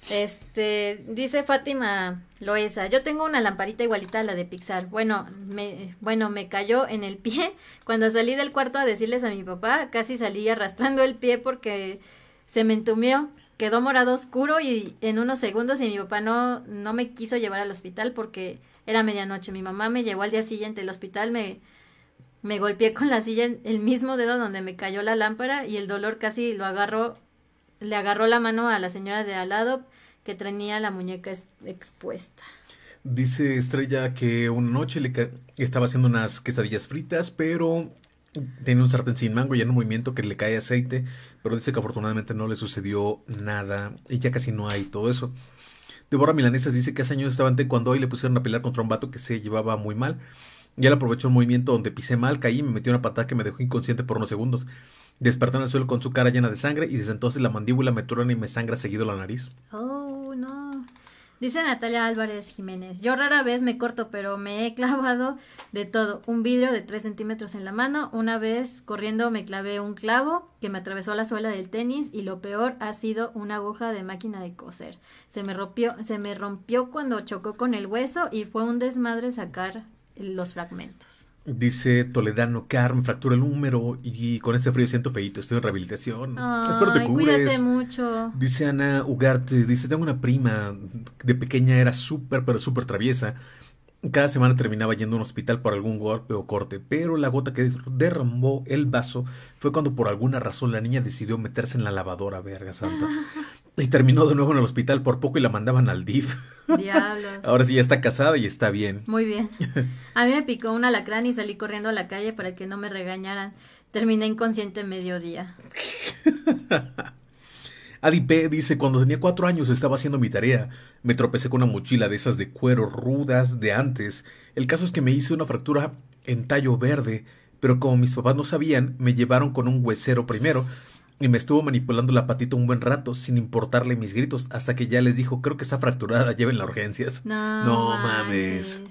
Este, dice Fátima Loesa, yo tengo una lamparita igualita a la de Pixar. Bueno, me, bueno, me cayó en el pie. Cuando salí del cuarto a decirles a mi papá, casi salí arrastrando el pie porque se me entumió. Quedó morado oscuro y en unos segundos y mi papá no, no me quiso llevar al hospital porque era medianoche. Mi mamá me llevó al día siguiente al hospital, me, me golpeé con la silla en el mismo dedo donde me cayó la lámpara y el dolor casi lo agarró, le agarró la mano a la señora de al lado que tenía la muñeca es, expuesta. Dice Estrella que una noche le ca- estaba haciendo unas quesadillas fritas, pero tenía un sartén sin mango y en un movimiento que le cae aceite, pero dice que afortunadamente no le sucedió nada y ya casi no hay todo eso. Deborah Milanesas dice que hace años estaba ante cuando hoy le pusieron a pelear contra un vato que se llevaba muy mal. Y él aprovechó un movimiento donde pisé mal, caí y me metió una patada que me dejó inconsciente por unos segundos. Despertó en el suelo con su cara llena de sangre y desde entonces la mandíbula me truena y me sangra seguido la nariz. Oh, no. Dice Natalia Álvarez Jiménez, yo rara vez me corto, pero me he clavado de todo. Un vidrio de tres centímetros en la mano. Una vez corriendo me clavé un clavo que me atravesó la suela del tenis y lo peor ha sido una aguja de máquina de coser. Se me rompió, se me rompió cuando chocó con el hueso y fue un desmadre sacar los fragmentos. Dice Toledano, Carmen, fractura el húmero y con este frío siento feíto, estoy en rehabilitación. Ay, espero te cures. Cuídate mucho. Dice Ana Ugarte, dice, tengo una prima, de pequeña era súper, pero súper traviesa. Cada semana terminaba yendo a un hospital por algún golpe o corte, pero la gota que derramó el vaso fue cuando por alguna razón la niña decidió meterse en la lavadora, verga santa. Y terminó de nuevo en el hospital por poco y la mandaban al D I F. Diablos. Ahora sí ya está casada y está bien. Muy bien. A mí me picó un alacrán y salí corriendo a la calle para que no me regañaran. Terminé inconsciente mediodía. Adi P. dice, cuando tenía cuatro años estaba haciendo mi tarea. Me tropecé con una mochila de esas de cuero rudas de antes. El caso es que me hice una fractura en tallo verde, pero como mis papás no sabían, me llevaron con un huesero primero. Y me estuvo manipulando la patita un buen rato, sin importarle mis gritos, hasta que ya les dijo, creo que está fracturada, llévenla a urgencias. No, no mames.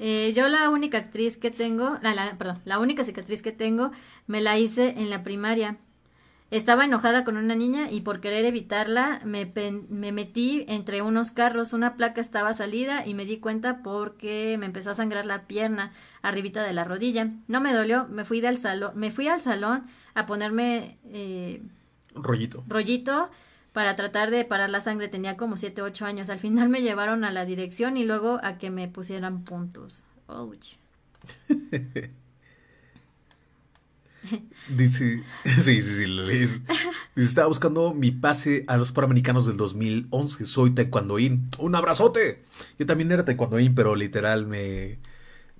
Eh, yo la única actriz que tengo, la, la, perdón, la única cicatriz que tengo, me la hice en la primaria. Estaba enojada con una niña y por querer evitarla me, pen, me metí entre unos carros, una placa estaba salida y me di cuenta porque me empezó a sangrar la pierna arribita de la rodilla. No me dolió, me fui del salón, me fui al salón a ponerme eh, rollito. rollito para tratar de parar la sangre, tenía como siete o ocho años. Al final me llevaron a la dirección y luego a que me pusieran puntos. Ouch. Dice, sí, sí, sí, dice, estaba buscando mi pase a los Panamericanos del dos mil once, soy taekwondoín, un abrazote. Yo también era taekwondoín, pero literal me,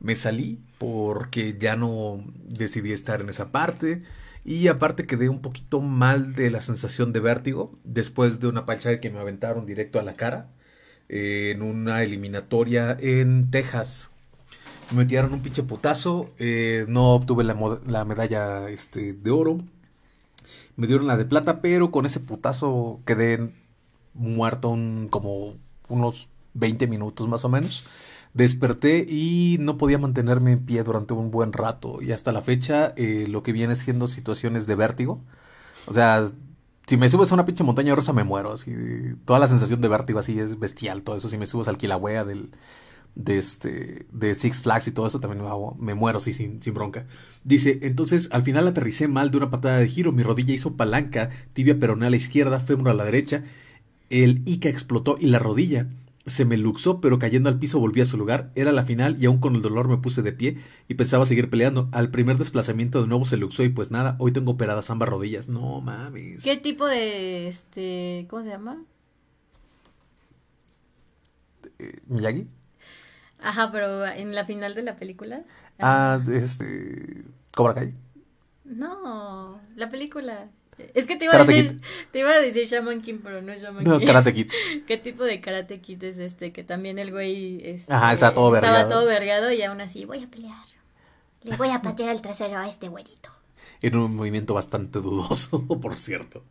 me salí porque ya no decidí estar en esa parte y aparte quedé un poquito mal de la sensación de vértigo después de una pachada que me aventaron directo a la cara. eh, en una eliminatoria en Texas. Me tiraron un pinche putazo, eh, no obtuve la, la medalla este, de oro. Me dieron la de plata, pero con ese putazo quedé muerto un, como unos veinte minutos más o menos. Desperté y no podía mantenerme en pie durante un buen rato. Y hasta la fecha, eh, lo que viene siendo situaciones de vértigo. O sea, si me subes a una pinche montaña rusa me muero. Así, toda la sensación de vértigo así es bestial. Todo eso, si me subes al Kilauea del... de este de Six Flags y todo eso también me, hago, me muero, sí, sin, sin bronca. Dice, entonces al final aterricé mal de una patada de giro, mi rodilla hizo palanca, tibia peroné a la izquierda, fémur a la derecha, el Ica explotó y la rodilla se me luxó, pero cayendo al piso volví a su lugar. Era la final y aún con el dolor me puse de pie y pensaba seguir peleando. Al primer desplazamiento de nuevo se luxó y pues nada, hoy tengo operadas ambas rodillas. No mames. ¿Qué tipo de este cómo se llama? Eh, ¿Miyagi? Ajá, pero en la final de la película. Ah, este... ¿Cobra Kai? No, la película. Es que te iba a decir, te iba a decir Shaman King, pero no es Shaman King. No, Karate Kid. ¿Qué tipo de Karate Kid es este? Que también el güey este, Ajá, está todo estaba vergado. todo vergado y aún así, voy a pelear. Le voy a patear el trasero a este güerito. Era un movimiento bastante dudoso, por cierto.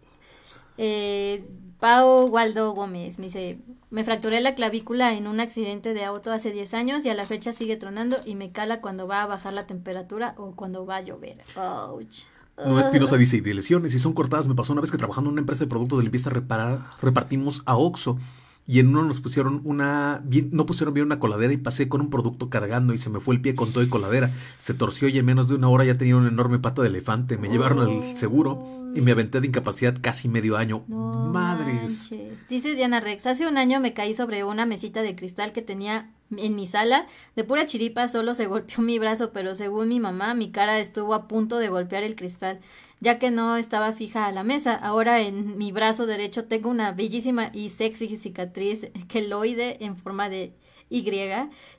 Eh... Pau Waldo Gómez me dice, me fracturé la clavícula en un accidente de auto hace diez años y a la fecha sigue tronando y me cala cuando va a bajar la temperatura o cuando va a llover. Ouch. No, Espinosa dice, y de lesiones, si son cortadas, me pasó una vez que trabajando en una empresa de productos de limpieza reparar, repartimos a Oxxo y en uno nos pusieron una, bien, no pusieron bien una coladera y pasé con un producto cargando y se me fue el pie con todo y coladera, se torció y en menos de una hora ya tenía una enorme pata de elefante, me oh. llevaron al seguro. Y me aventé de incapacidad casi medio año. No, madres. Manche. Dice Diana Rex, hace un año me caí sobre una mesita de cristal que tenía en mi sala. De pura chiripa solo se golpeó mi brazo, pero según mi mamá, mi cara estuvo a punto de golpear el cristal, ya que no estaba fija a la mesa. Ahora en mi brazo derecho tengo una bellísima y sexy cicatriz queloide en forma de Y.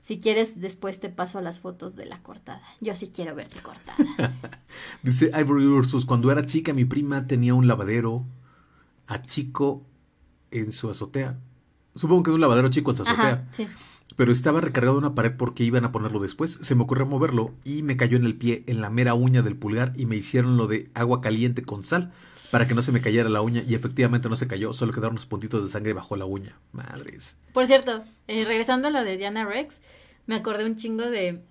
Si quieres, después te paso las fotos de la cortada. Yo sí quiero verte cortada. Dice Ivory Ursus, cuando era chica mi prima tenía un lavadero a chico en su azotea. Supongo que era un lavadero chico en su azotea. Ajá, sí. Pero estaba recargado en una pared porque iban a ponerlo después. Se me ocurrió moverlo y me cayó en el pie, en la mera uña del pulgar, y me hicieron lo de agua caliente con sal para que no se me cayera la uña, y efectivamente no se cayó, solo quedaron unos puntitos de sangre bajo la uña. Madres. Por cierto, eh, regresando a lo de Diana Rex, me acordé un chingo de,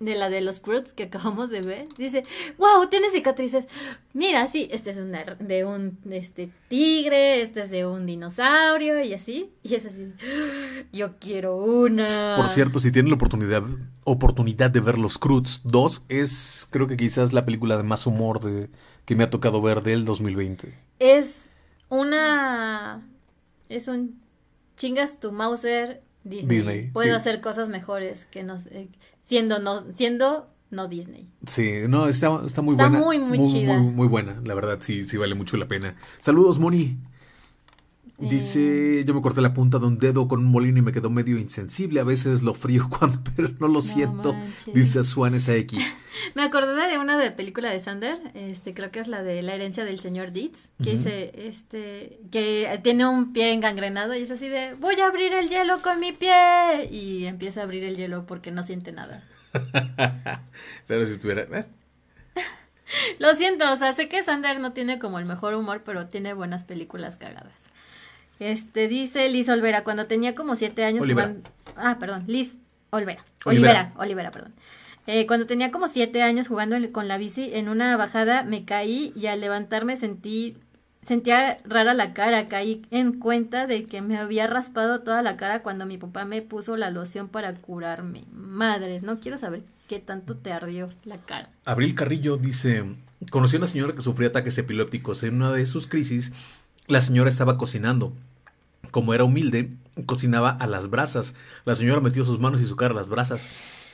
de la de los Croods que acabamos de ver. Dice, wow, tiene cicatrices. Mira, sí, este es una, de un este tigre, este es de un dinosaurio, y así, y es así. Yo quiero una. Por cierto, si tienen la oportunidad, oportunidad de ver los Croods dos, es creo que quizás la película de más humor de... que me ha tocado ver del dos mil veinte. Es una... Es un... Chingas tu Mauser Disney. Disney Puedo sí. hacer cosas mejores que no... Eh, siendo no siendo no Disney. Sí, no, está, está muy está buena. Está muy, muy, muy chida. Muy, muy buena, la verdad, sí, sí vale mucho la pena. Saludos, Moni. Dice, yo me corté la punta de un dedo con un molino y me quedó medio insensible. A veces lo frío cuando, pero no lo no siento. Manches. Dice Suanes A X. Me acordé de una de película de Sander, este, creo que es la de La herencia del señor Deeds, que uh-huh. dice, este, que tiene un pie engangrenado y es así de, voy a abrir el hielo con mi pie. Y empieza a abrir el hielo porque no siente nada. Pero si estuviera... ¿eh? Lo siento, o sea, sé que Sander no tiene como el mejor humor, pero tiene buenas películas cagadas. Este, dice Liz Olvera, cuando tenía como siete años jugando... Ah, perdón, Liz Olvera, Olivera, Olivera, Olivera perdón. Eh, cuando tenía como siete años jugando con la bici, en una bajada me caí y al levantarme sentí, sentía rara la cara, caí en cuenta de que me había raspado toda la cara cuando mi papá me puso la loción para curarme. Madres, no quiero saber qué tanto te ardió la cara. Abril Carrillo dice, conocí a una señora que sufría ataques epilépticos en una de sus crisis. La señora estaba cocinando. Como era humilde, cocinaba a las brasas. La señora metió sus manos y su cara a las brasas.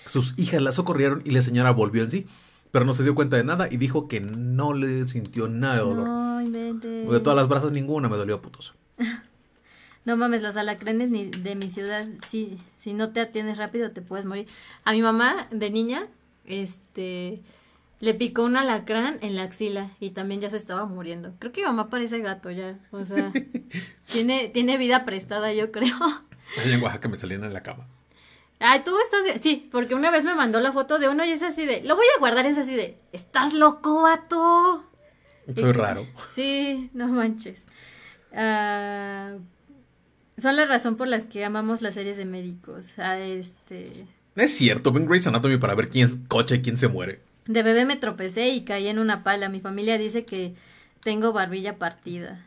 Sus hijas la socorrieron y la señora volvió en sí, pero no se dio cuenta de nada y dijo que no le sintió nada de dolor. No, de todas las brasas ninguna me dolió, putos. No mames, los alacranes ni de mi ciudad, si, si no te atiendes rápido te puedes morir. A mi mamá, de niña, este... le picó un alacrán en la axila y también ya se estaba muriendo. Creo que mi mamá parece gato ya, o sea, tiene, tiene vida prestada, yo creo. Allá en Oaxaca me salían en la cama. Ay, tú estás... Sí, porque una vez me mandó la foto de uno y es así de... Lo voy a guardar, es así de... ¿Estás loco, vato? Soy y, raro. Sí, no manches. Uh, son la razón por las que amamos las series de médicos. A este... Es cierto, ven Grey's Anatomy para ver quién cocha y quién se muere. De bebé me tropecé y caí en una pala. Mi familia dice que tengo barbilla partida.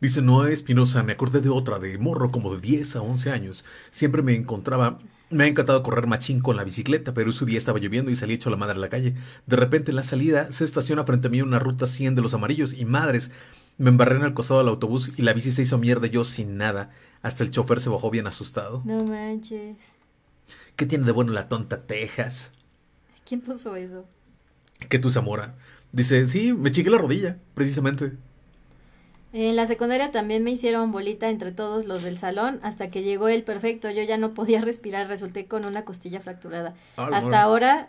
Dice, no, Espinosa, me acordé de otra, de morro, como de diez a once años. Siempre me encontraba, me ha encantado correr machín con la bicicleta, pero ese día estaba lloviendo y salí hecho la madre a la calle. De repente en la salida se estaciona frente a mí una ruta cien de los amarillos y madres, me embarré en el costado del autobús y la bici se hizo mierda yo sin nada. Hasta el chofer se bajó bien asustado. No manches. ¿Qué tiene de bueno la tonta Texas? ¿Quién puso eso? Que tu Zamora. Dice, sí, me chingué la rodilla, precisamente. En la secundaria también me hicieron bolita entre todos los del salón, hasta que llegó el perfecto, yo ya no podía respirar, resulté con una costilla fracturada. Oh, hasta bueno. Ahora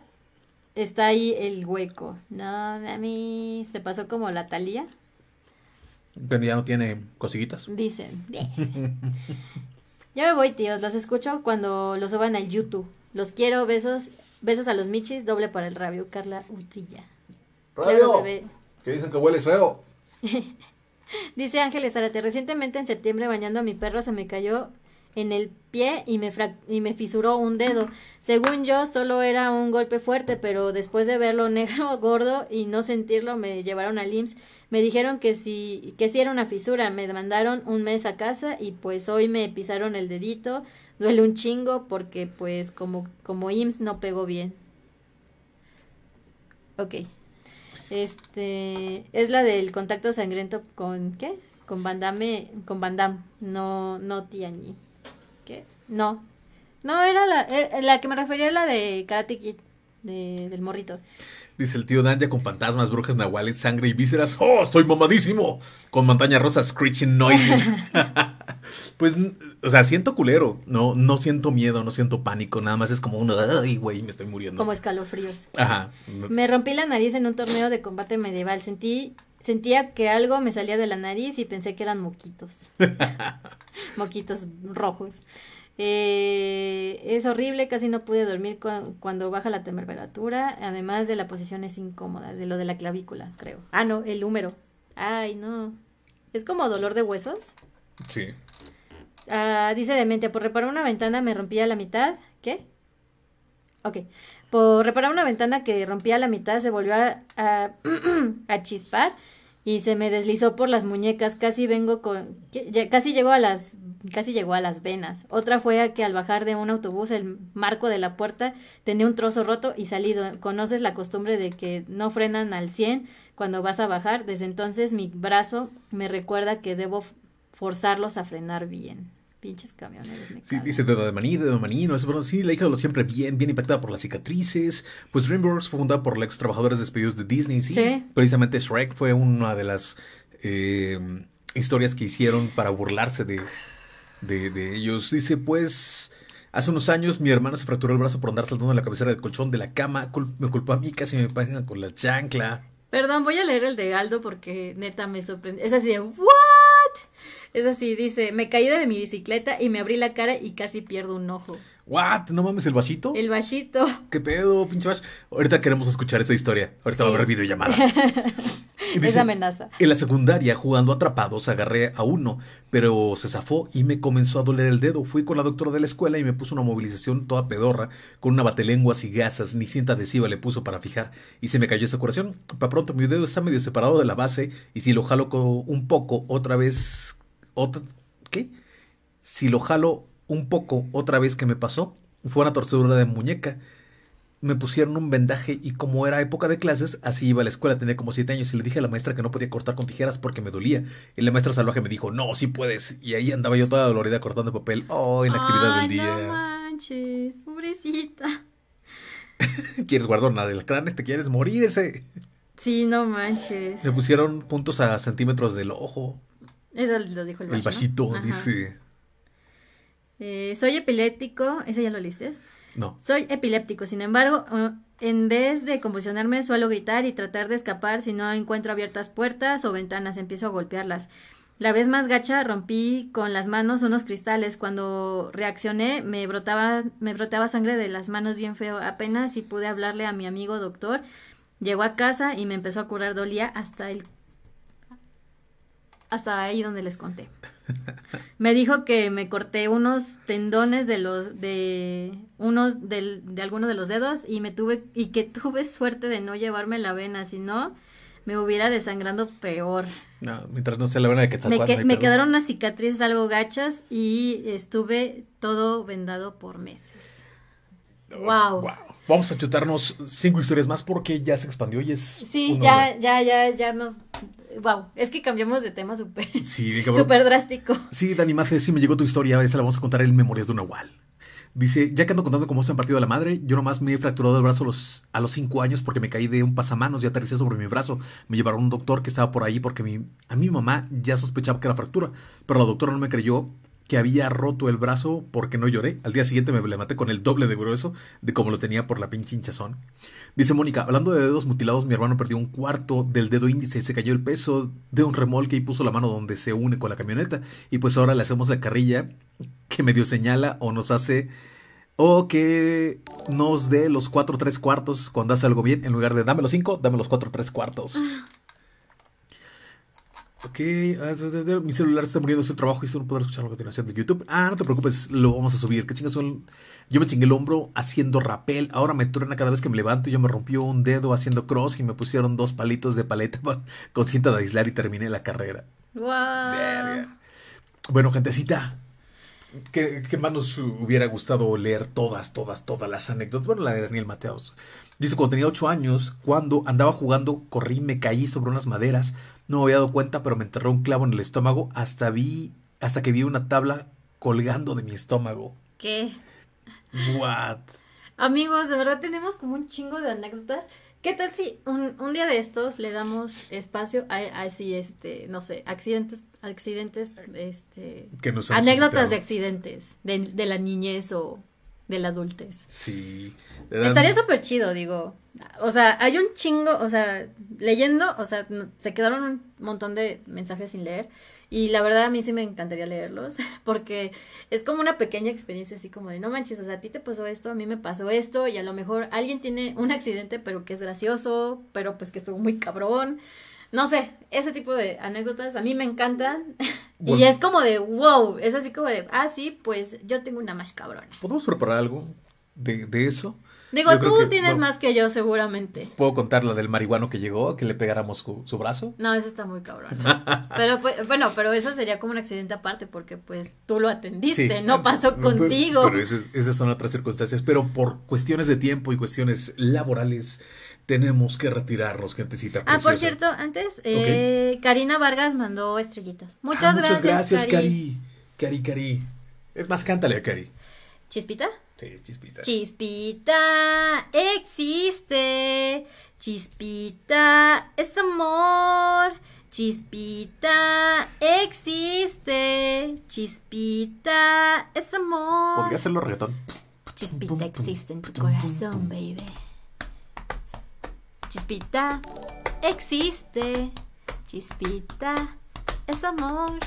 está ahí el hueco. No, mami, ¿te pasó como la Thalía? Pero ya no tiene cosillitas. Dicen. Ya me voy, tíos, los escucho cuando los suban al YouTube. Los quiero, besos, besos a los michis, doble para el Rabio, Carla Utrilla. ¡Rabio! Que dicen que hueles feo. Dice Ángeles Arte, recientemente en septiembre bañando a mi perro se me cayó en el pie y me, frac y me fisuró un dedo. Según yo solo era un golpe fuerte, pero después de verlo negro, gordo y no sentirlo me llevaron al I M S S. Me dijeron que sí, que sí era una fisura, me mandaron un mes a casa y pues hoy me pisaron el dedito. Duele un chingo porque pues como, como I M S S no pegó bien. Ok. Este, es la del contacto sangriento con, ¿qué? Con Van Damme, con Van Damme, no, no Tiani, ¿qué? No, no, era la, era la que me refería, la de Karate Kid, de, del morrito. Dice el tío Danja con fantasmas, brujas, nahuales, sangre y vísceras, ¡oh, estoy mamadísimo! Con montaña rosa, screeching noises. Pues, o sea, siento culero, no, no siento miedo, no siento pánico, nada más es como uno, ay, güey, me estoy muriendo. Como escalofríos. Ajá. Me rompí la nariz en un torneo de combate medieval, sentí, sentía que algo me salía de la nariz y pensé que eran moquitos, moquitos rojos. Eh, es horrible, casi no pude dormir cu cuando baja la temperatura, además de la posición es incómoda, de lo de la clavícula, creo. Ah, no, el húmero. Ay, no. ¿Es como dolor de huesos? Sí. Uh, dice Demente, por reparar una ventana me rompía la mitad. ¿Qué? Ok. Por reparar una ventana que rompía la mitad se volvió a, a, a chispar y se me deslizó por las muñecas. Casi vengo con... ¿qué? Casi llegó a las... Casi llegó a las venas. Otra fue a que al bajar de un autobús el marco de la puerta tenía un trozo roto y salido. Conoces la costumbre de que no frenan al cien cuando vas a bajar. Desde entonces mi brazo me recuerda que debo forzarlos a frenar bien. Pinches camioneros, me sí, dice dedo de maní, dedo de maní, no es bueno, sí, la hija de lo siempre bien, bien impactada por las cicatrices. Pues DreamWorks fue fundada por ex trabajadores despedidos de Disney, sí. ¿Sí? Precisamente Shrek fue una de las eh, historias que hicieron para burlarse de... De, de ellos. Dice, pues, hace unos años mi hermana se fracturó el brazo por andar saltando en la cabecera del colchón de la cama. Cul me culpó a mí, casi me pagan con la chancla. Perdón, voy a leer el de Aldo porque neta me sorprende. Es así de, ¿what? Es así, dice, me caí de mi bicicleta y me abrí la cara y casi pierdo un ojo. ¿What? No mames, ¿el bachito? El bachito. ¿Qué pedo, pinche bach? Ahorita queremos escuchar esa historia. Ahorita sí. Va a haber videollamada. Dice, es amenaza. En la secundaria, jugando atrapados, agarré a uno, pero se zafó y me comenzó a doler el dedo. Fui con la doctora de la escuela y me puso una movilización toda pedorra, con una batelenguas y gasas, ni cinta adhesiva le puso para fijar, y se me cayó esa curación. Para pronto, mi dedo está medio separado de la base, y si lo jalo un poco, otra vez... Otra, ¿Qué? Si lo jalo un poco, otra vez que me pasó, fue una torcedura de muñeca. Me pusieron un vendaje y como era época de clases, así iba a la escuela, tenía como siete años y le dije a la maestra que no podía cortar con tijeras porque me dolía. Y la maestra salvaje me dijo, no, sí puedes. Y ahí andaba yo toda dolorida cortando papel. Oh, en la actividad del día. Ay, no manches, pobrecita. ¿Quieres guardar nada del cráneo? ¿Te quieres morir ese? Sí, no manches. Me pusieron puntos a centímetros del ojo. Eso lo dijo el bachito. El bachito, ¿no? Dice... Eh, soy epiléptico, ¿ese ya lo leíste? No. Soy epiléptico, sin embargo, en vez de convulsionarme suelo gritar y tratar de escapar si no encuentro abiertas puertas o ventanas, empiezo a golpearlas. La vez más gacha rompí con las manos unos cristales. Cuando reaccioné me brotaba, me brotaba sangre de las manos bien feo. Apenas y pude hablarle a mi amigo doctor. Llegó a casa y me empezó a curar. Dolía hasta el... hasta ahí donde les conté. Me dijo que me corté unos tendones de los de unos de, de algunos de los dedos y me tuve y que tuve suerte de no llevarme la vena, si no me hubiera desangrando peor. No, mientras no sea la vena de Quetzalcóatl. Me, que, me quedaron unas cicatrices algo gachas y estuve todo vendado por meses. Oh, wow. wow. Vamos a chutarnos cinco historias más porque ya se expandió y es... Sí, ya, hora. ya, ya, ya nos... Wow, es que cambiamos de tema súper sí, super drástico. Sí, Dani Mateos, sí me llegó tu historia, esa la vamos a contar en Memorias de Nahual. Dice, ya que ando contando cómo se han partido de la madre, yo nomás me he fracturado el brazo a los, a los cinco años porque me caí de un pasamanos y aterricé sobre mi brazo. Me llevaron a un doctor que estaba por ahí porque mi, a mi mamá ya sospechaba que era fractura, pero la doctora no me creyó que había roto el brazo porque no lloré. Al día siguiente me levanté con el doble de grueso de como lo tenía por la pinche hinchazón. Dice Mónica, hablando de dedos mutilados, mi hermano perdió un cuarto del dedo índice, se cayó el peso de un remolque y puso la mano donde se une con la camioneta. Y pues ahora le hacemos la carrilla que medio señala o nos hace... o que nos dé los cuatro tres cuartos cuando hace algo bien. En lugar de dame los cinco, dame los cuatro tres cuartos. Ok, mi celular está muriendo su trabajo y solo podrá escuchar la continuación de YouTube. Ah, no te preocupes, lo vamos a subir. ¿Qué chingas son? Yo me chingué el hombro haciendo rappel. Ahora me truena cada vez que me levanto. Yo me rompió un dedo haciendo cross y me pusieron dos palitos de paleta con cinta de aislar y terminé la carrera. Wow. Verga. Bueno, gentecita, ¿qué, ¿qué más nos hubiera gustado leer todas, todas, todas las anécdotas? Bueno, la de Daniel Mateos. Dice, cuando tenía ocho años, cuando andaba jugando, corrí, me caí sobre unas maderas. No me había dado cuenta, pero me enterró un clavo en el estómago hasta vi hasta que vi una tabla colgando de mi estómago. ¿Qué? What? Amigos, de verdad tenemos como un chingo de anécdotas. ¿Qué tal si un, un día de estos le damos espacio a, a si este, no sé, accidentes, accidentes, este, que nos han anécdotas suscitado de accidentes, de, de la niñez o de la adultez? Sí. Dan... Estaría súper chido, digo. O sea, hay un chingo, o sea, leyendo, o sea, se quedaron un montón de mensajes sin leer y la verdad a mí sí me encantaría leerlos porque es como una pequeña experiencia así como de no manches, o sea, a ti te pasó esto, a mí me pasó esto y a lo mejor alguien tiene un accidente pero que es gracioso, pero pues que estuvo muy cabrón, no sé, ese tipo de anécdotas a mí me encantan. Bueno, y es como de wow, es así como de ah sí, pues yo tengo una más cabrona. ¿Podemos preparar algo de, de eso? Digo, yo tú que, tienes bueno, más que yo seguramente. ¿Puedo contar la del marihuano que llegó, que le pegáramos su, su brazo? No, esa está muy cabrón. Pero pues, bueno, pero eso sería como un accidente aparte porque pues tú lo atendiste, sí, no pasó no, contigo. Pero, pero esas, esas son otras circunstancias, pero por cuestiones de tiempo y cuestiones laborales tenemos que retirarnos, gentecita preciosa. Ah, por cierto, antes eh, okay. Karina Vargas mandó estrellitas. Muchas ah, gracias, Muchas gracias, Cari. Cari, Cari. Es más, cántale a Cari. ¿Chispita? Sí, Chispita. Chispita existe, Chispita es amor, Chispita existe, Chispita es amor. Podría hacerlo reggaetón. Chispita existe en tu corazón, baby. Chispita existe, Chispita es amor,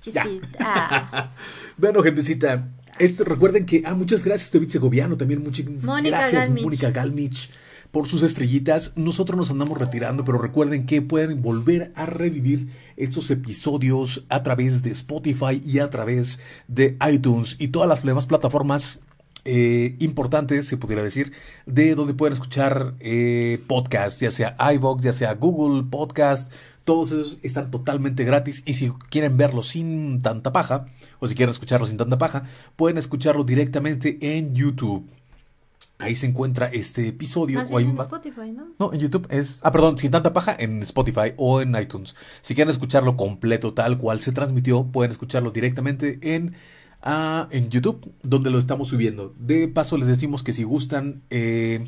Chispita. Bueno, gentecita. Esto, recuerden que, ah, muchas gracias David Segoviano, también muchas gracias Mónica Galmich por sus estrellitas. Nosotros nos andamos retirando, pero recuerden que pueden volver a revivir estos episodios a través de Spotify y a través de iTunes y todas las demás plataformas eh, importantes, se pudiera decir, de donde pueden escuchar eh, podcasts, ya sea iVoox, ya sea Google Podcast. Todos esos están totalmente gratis y si quieren verlo sin tanta paja o si quieren escucharlo sin tanta paja, pueden escucharlo directamente en YouTube. Ahí se encuentra este episodio. Ah, sí, o en Spotify, ¿no? No, en YouTube es... Ah, perdón, sin tanta paja en Spotify o en iTunes. Si quieren escucharlo completo tal cual se transmitió, pueden escucharlo directamente en... Ah, en YouTube, donde lo estamos subiendo. De paso les decimos que si gustan, eh,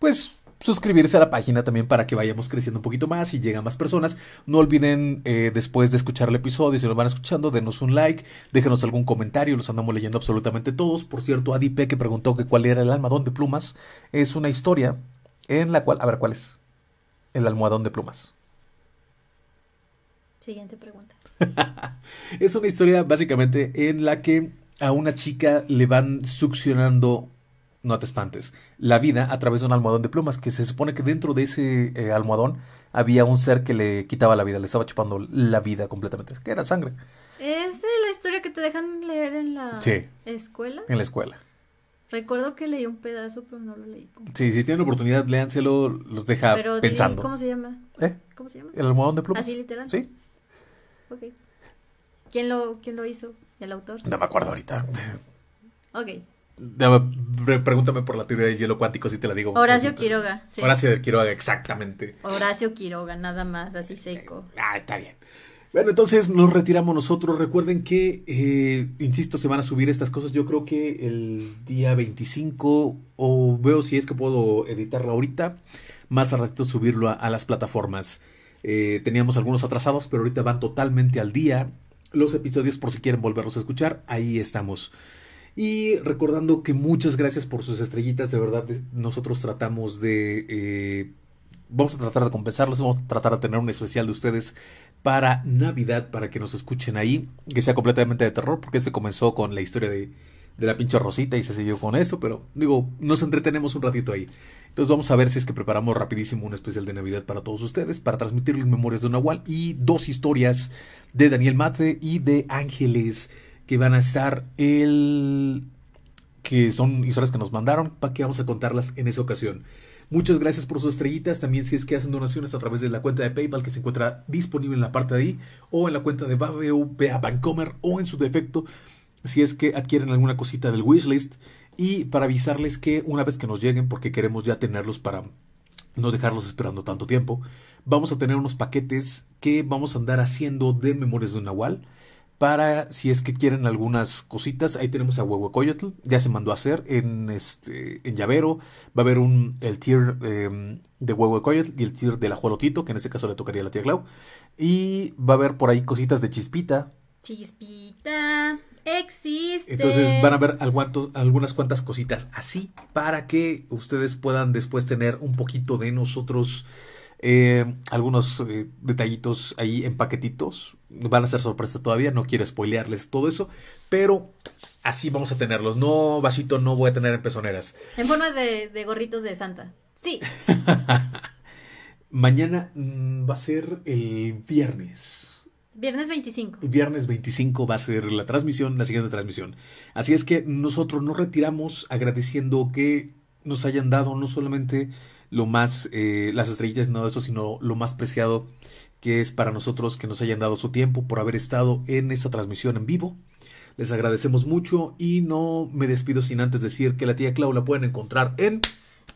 pues... suscribirse a la página también para que vayamos creciendo un poquito más y lleguen más personas. No olviden eh, después de escuchar el episodio, si lo van escuchando, denos un like, déjenos algún comentario, los andamos leyendo absolutamente todos. Por cierto, Adi P que preguntó que cuál era el almohadón de plumas, es una historia en la cual, a ver, ¿cuál es? El almohadón de plumas. Siguiente pregunta. Es una historia básicamente en la que a una chica le van succionando, no te espantes, la vida a través de un almohadón de plumas, que se supone que dentro de ese eh, almohadón había un ser que le quitaba la vida, le estaba chupando la vida completamente, que era sangre. ¿Es la historia que te dejan leer en la sí, escuela? En la escuela. Recuerdo que leí un pedazo, pero no lo leí. Sí, si tienen la oportunidad, léanselo, los deja pero pensando. Di, ¿Cómo se llama? ¿Eh? ¿Cómo se llama? El almohadón de plumas. ¿Así literal? Sí. Ok. ¿Quién lo, quién lo hizo? ¿El autor? No me acuerdo ahorita. Ok. Dame, pregúntame por la teoría del hielo cuántico, si te la digo. Horacio pues, Quiroga. Sí. Horacio de Quiroga, exactamente. Horacio Quiroga, nada más, así seco. Ah, está bien. Bueno, entonces nos retiramos nosotros. Recuerden que, eh, insisto, se van a subir estas cosas. Yo creo que el día veinticinco, o veo si es que puedo editarlo ahorita, más al ratito subirlo a, a las plataformas. Eh, teníamos algunos atrasados, pero ahorita van totalmente al día. Los episodios, por si quieren volverlos a escuchar, ahí estamos. Y recordando que muchas gracias por sus estrellitas. De verdad, nosotros tratamos de... Eh, vamos a tratar de compensarlos, vamos a tratar de tener un especial de ustedes para Navidad, para que nos escuchen ahí, que sea completamente de terror, porque este comenzó con la historia de, de la pinche Rosita y se siguió con esto, pero digo, nos entretenemos un ratito ahí. Entonces vamos a ver si es que preparamos rapidísimo un especial de Navidad para todos ustedes, para transmitir los Memorias de Nahual y dos historias de Daniel Mate y de Ángeles, que van a estar el... que son historias que nos mandaron, para que vamos a contarlas en esa ocasión. Muchas gracias por sus estrellitas. También si es que hacen donaciones a través de la cuenta de PayPal que se encuentra disponible en la parte de ahí, o en la cuenta de Babeo, Bea Bancomer, o en su defecto, si es que adquieren alguna cosita del wishlist. Y para avisarles que una vez que nos lleguen, porque queremos ya tenerlos para no dejarlos esperando tanto tiempo, vamos a tener unos paquetes que vamos a andar haciendo de Memorias de Nahual. Para si es que quieren algunas cositas, ahí tenemos a Huehuacoyotl, ya se mandó a hacer en este en llavero. Va a haber un el tier eh, de Huehuacoyotl y el tier de la Jualotito, que en este caso le tocaría a la tía Clau. Y va a haber por ahí cositas de Chispita. Chispita existe. Entonces van a haber algunas cuantas cositas así, para que ustedes puedan después tener un poquito de nosotros. Eh, algunos eh, detallitos ahí en paquetitos. Van a ser sorpresa todavía, no quiero spoilearles todo eso, pero así vamos a tenerlos. No, vasito, no voy a tener en pezoneras. En formas de, de gorritos de Santa. Sí. Mañana mmm, va a ser el viernes. Viernes veinticinco. El viernes veinticinco va a ser la transmisión, la siguiente transmisión. Así es que nosotros nos retiramos agradeciendo que nos hayan dado no solamente... lo más, eh, las estrellitas, no eso, sino lo más preciado que es para nosotros que nos hayan dado su tiempo por haber estado en esta transmisión en vivo. Les agradecemos mucho y no me despido sin antes decir que la tía Clau la pueden encontrar en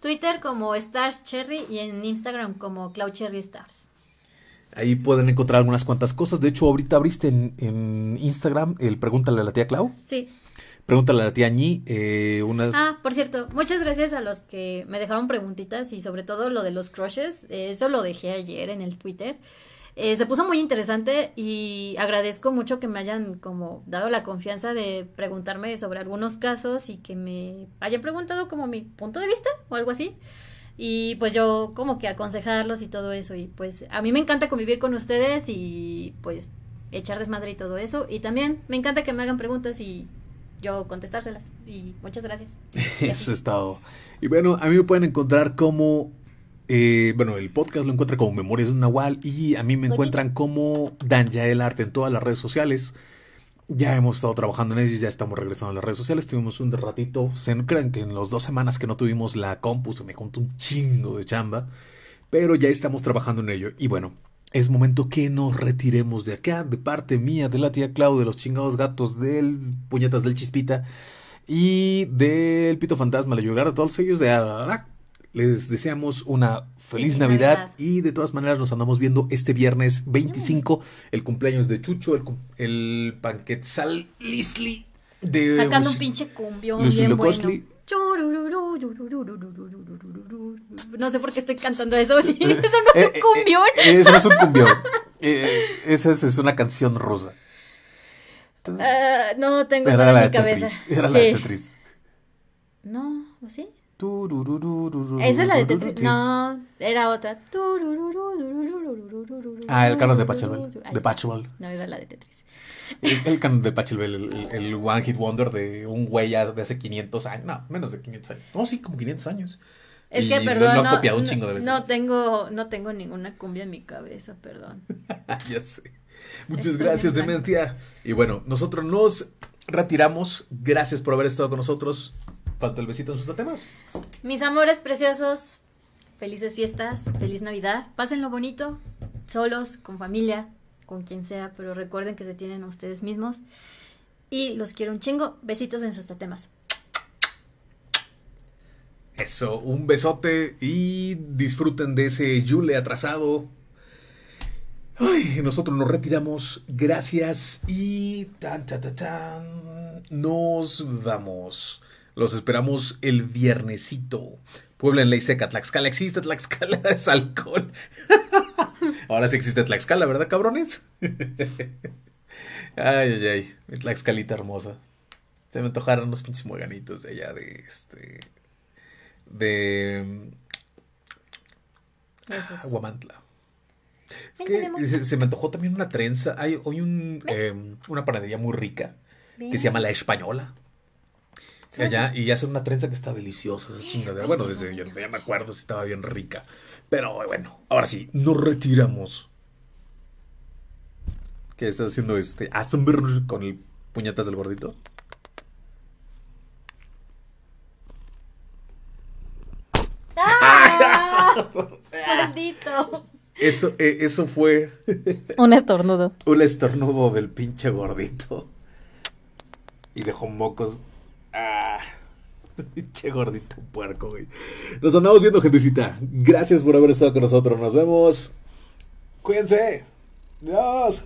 Twitter como Stars Cherry y en Instagram como Clau Cherry Stars. Ahí pueden encontrar algunas cuantas cosas. De hecho, ahorita abriste en, en Instagram el Pregúntale a la tía Clau. Sí. Pregúntale a la tía Ñi, eh, unas... Ah, por cierto, muchas gracias a los que me dejaron preguntitas y sobre todo lo de los crushes, eh, eso lo dejé ayer en el Twitter, eh, se puso muy interesante y agradezco mucho que me hayan como dado la confianza de preguntarme sobre algunos casos y que me hayan preguntado como mi punto de vista o algo así. Y pues yo como que aconsejarlos y todo eso, y pues a mí me encanta convivir con ustedes y pues echar desmadre y todo eso, y también me encanta que me hagan preguntas y... yo contestárselas, y muchas gracias. Eso es todo. Y bueno, a mí me pueden encontrar como eh, bueno, el podcast lo encuentran como Memorias de Nahual, y a mí me encuentran como Danyael Arte en todas las redes sociales. Ya hemos estado trabajando en ellos, ya estamos regresando a las redes sociales. Tuvimos un ratito, se no crean que en las dos semanas que no tuvimos la compu se me contó un chingo de chamba, pero ya estamos trabajando en ello. Y bueno, es momento que nos retiremos de acá, de parte mía, de la tía Clau, de los chingados gatos, del puñetas del Chispita y del Pito Fantasma, la Yulgar, a todos ellos de Ararak. Les deseamos una feliz, feliz Navidad. Navidad y de todas maneras nos andamos viendo este viernes veinticinco, el cumpleaños de Chucho, el, el Panquetzaliztli de... sacando un pinche cumbión bien bueno. No sé por qué estoy cantando eso. Sí, eso no es un cumbión. Eh, eh, eso no es un cumbión. Eh, esa es, es una canción rusa. Uh, no tengo nada en mi cabeza. Tetris. Era la sí. de Tetris. No, ¿sí? Esa es la de Tetris. No, era otra. Ah, el canon de Pachelbel. De Pachelbel. No, era la de Tetris. El, el canon de Pachelbel, el, el One Hit Wonder de un güey de hace quinientos años. No, menos de quinientos años. No, oh, sí, como quinientos años. Es y que, perdón, lo, lo no, copiado un chingo de veces. No tengo, no tengo ninguna cumbia en mi cabeza, perdón. Ya sé. Muchas Estoy gracias, Dementia. Y bueno, nosotros nos retiramos. Gracias por haber estado con nosotros. Falta el besito en sus temas. Mis amores preciosos, felices fiestas, feliz Navidad. Pásenlo bonito, solos, con familia, con quien sea, pero recuerden que se tienen a ustedes mismos. Y los quiero un chingo. Besitos en sus temas. Eso, un besote y disfruten de ese Yule atrasado. Ay, nosotros nos retiramos. Gracias y tan, tan, tan, tan. Nos vamos. Los esperamos el viernesito. Puebla en ley seca. Tlaxcala existe. Tlaxcala es alcohol. Ahora sí existe Tlaxcala, ¿verdad, cabrones? Ay, ay, ay. Mi Tlaxcalita hermosa. Se me antojaron unos pinches mueganitos de allá de este... de ah, Guamantla. Es que se, se me antojó también una trenza. Hay hoy un, eh, una panadería muy rica. Ven. Que se llama La Española. Sí, allá, y hacen una trenza que está deliciosa. Esa chingadera. Bueno, desde yo ya me acuerdo si estaba bien rica. Pero bueno, ahora sí, nos retiramos. ¿Qué está haciendo este Asenberg con el puñetas del gordito? ¡Maldito! Eso, eh, eso fue... un estornudo. Un estornudo del pinche gordito. Y dejó mocos... ¡Ah! Pinche gordito puerco, güey. Nos andamos viendo, gentecita. Gracias por haber estado con nosotros. Nos vemos. Cuídense. Adiós.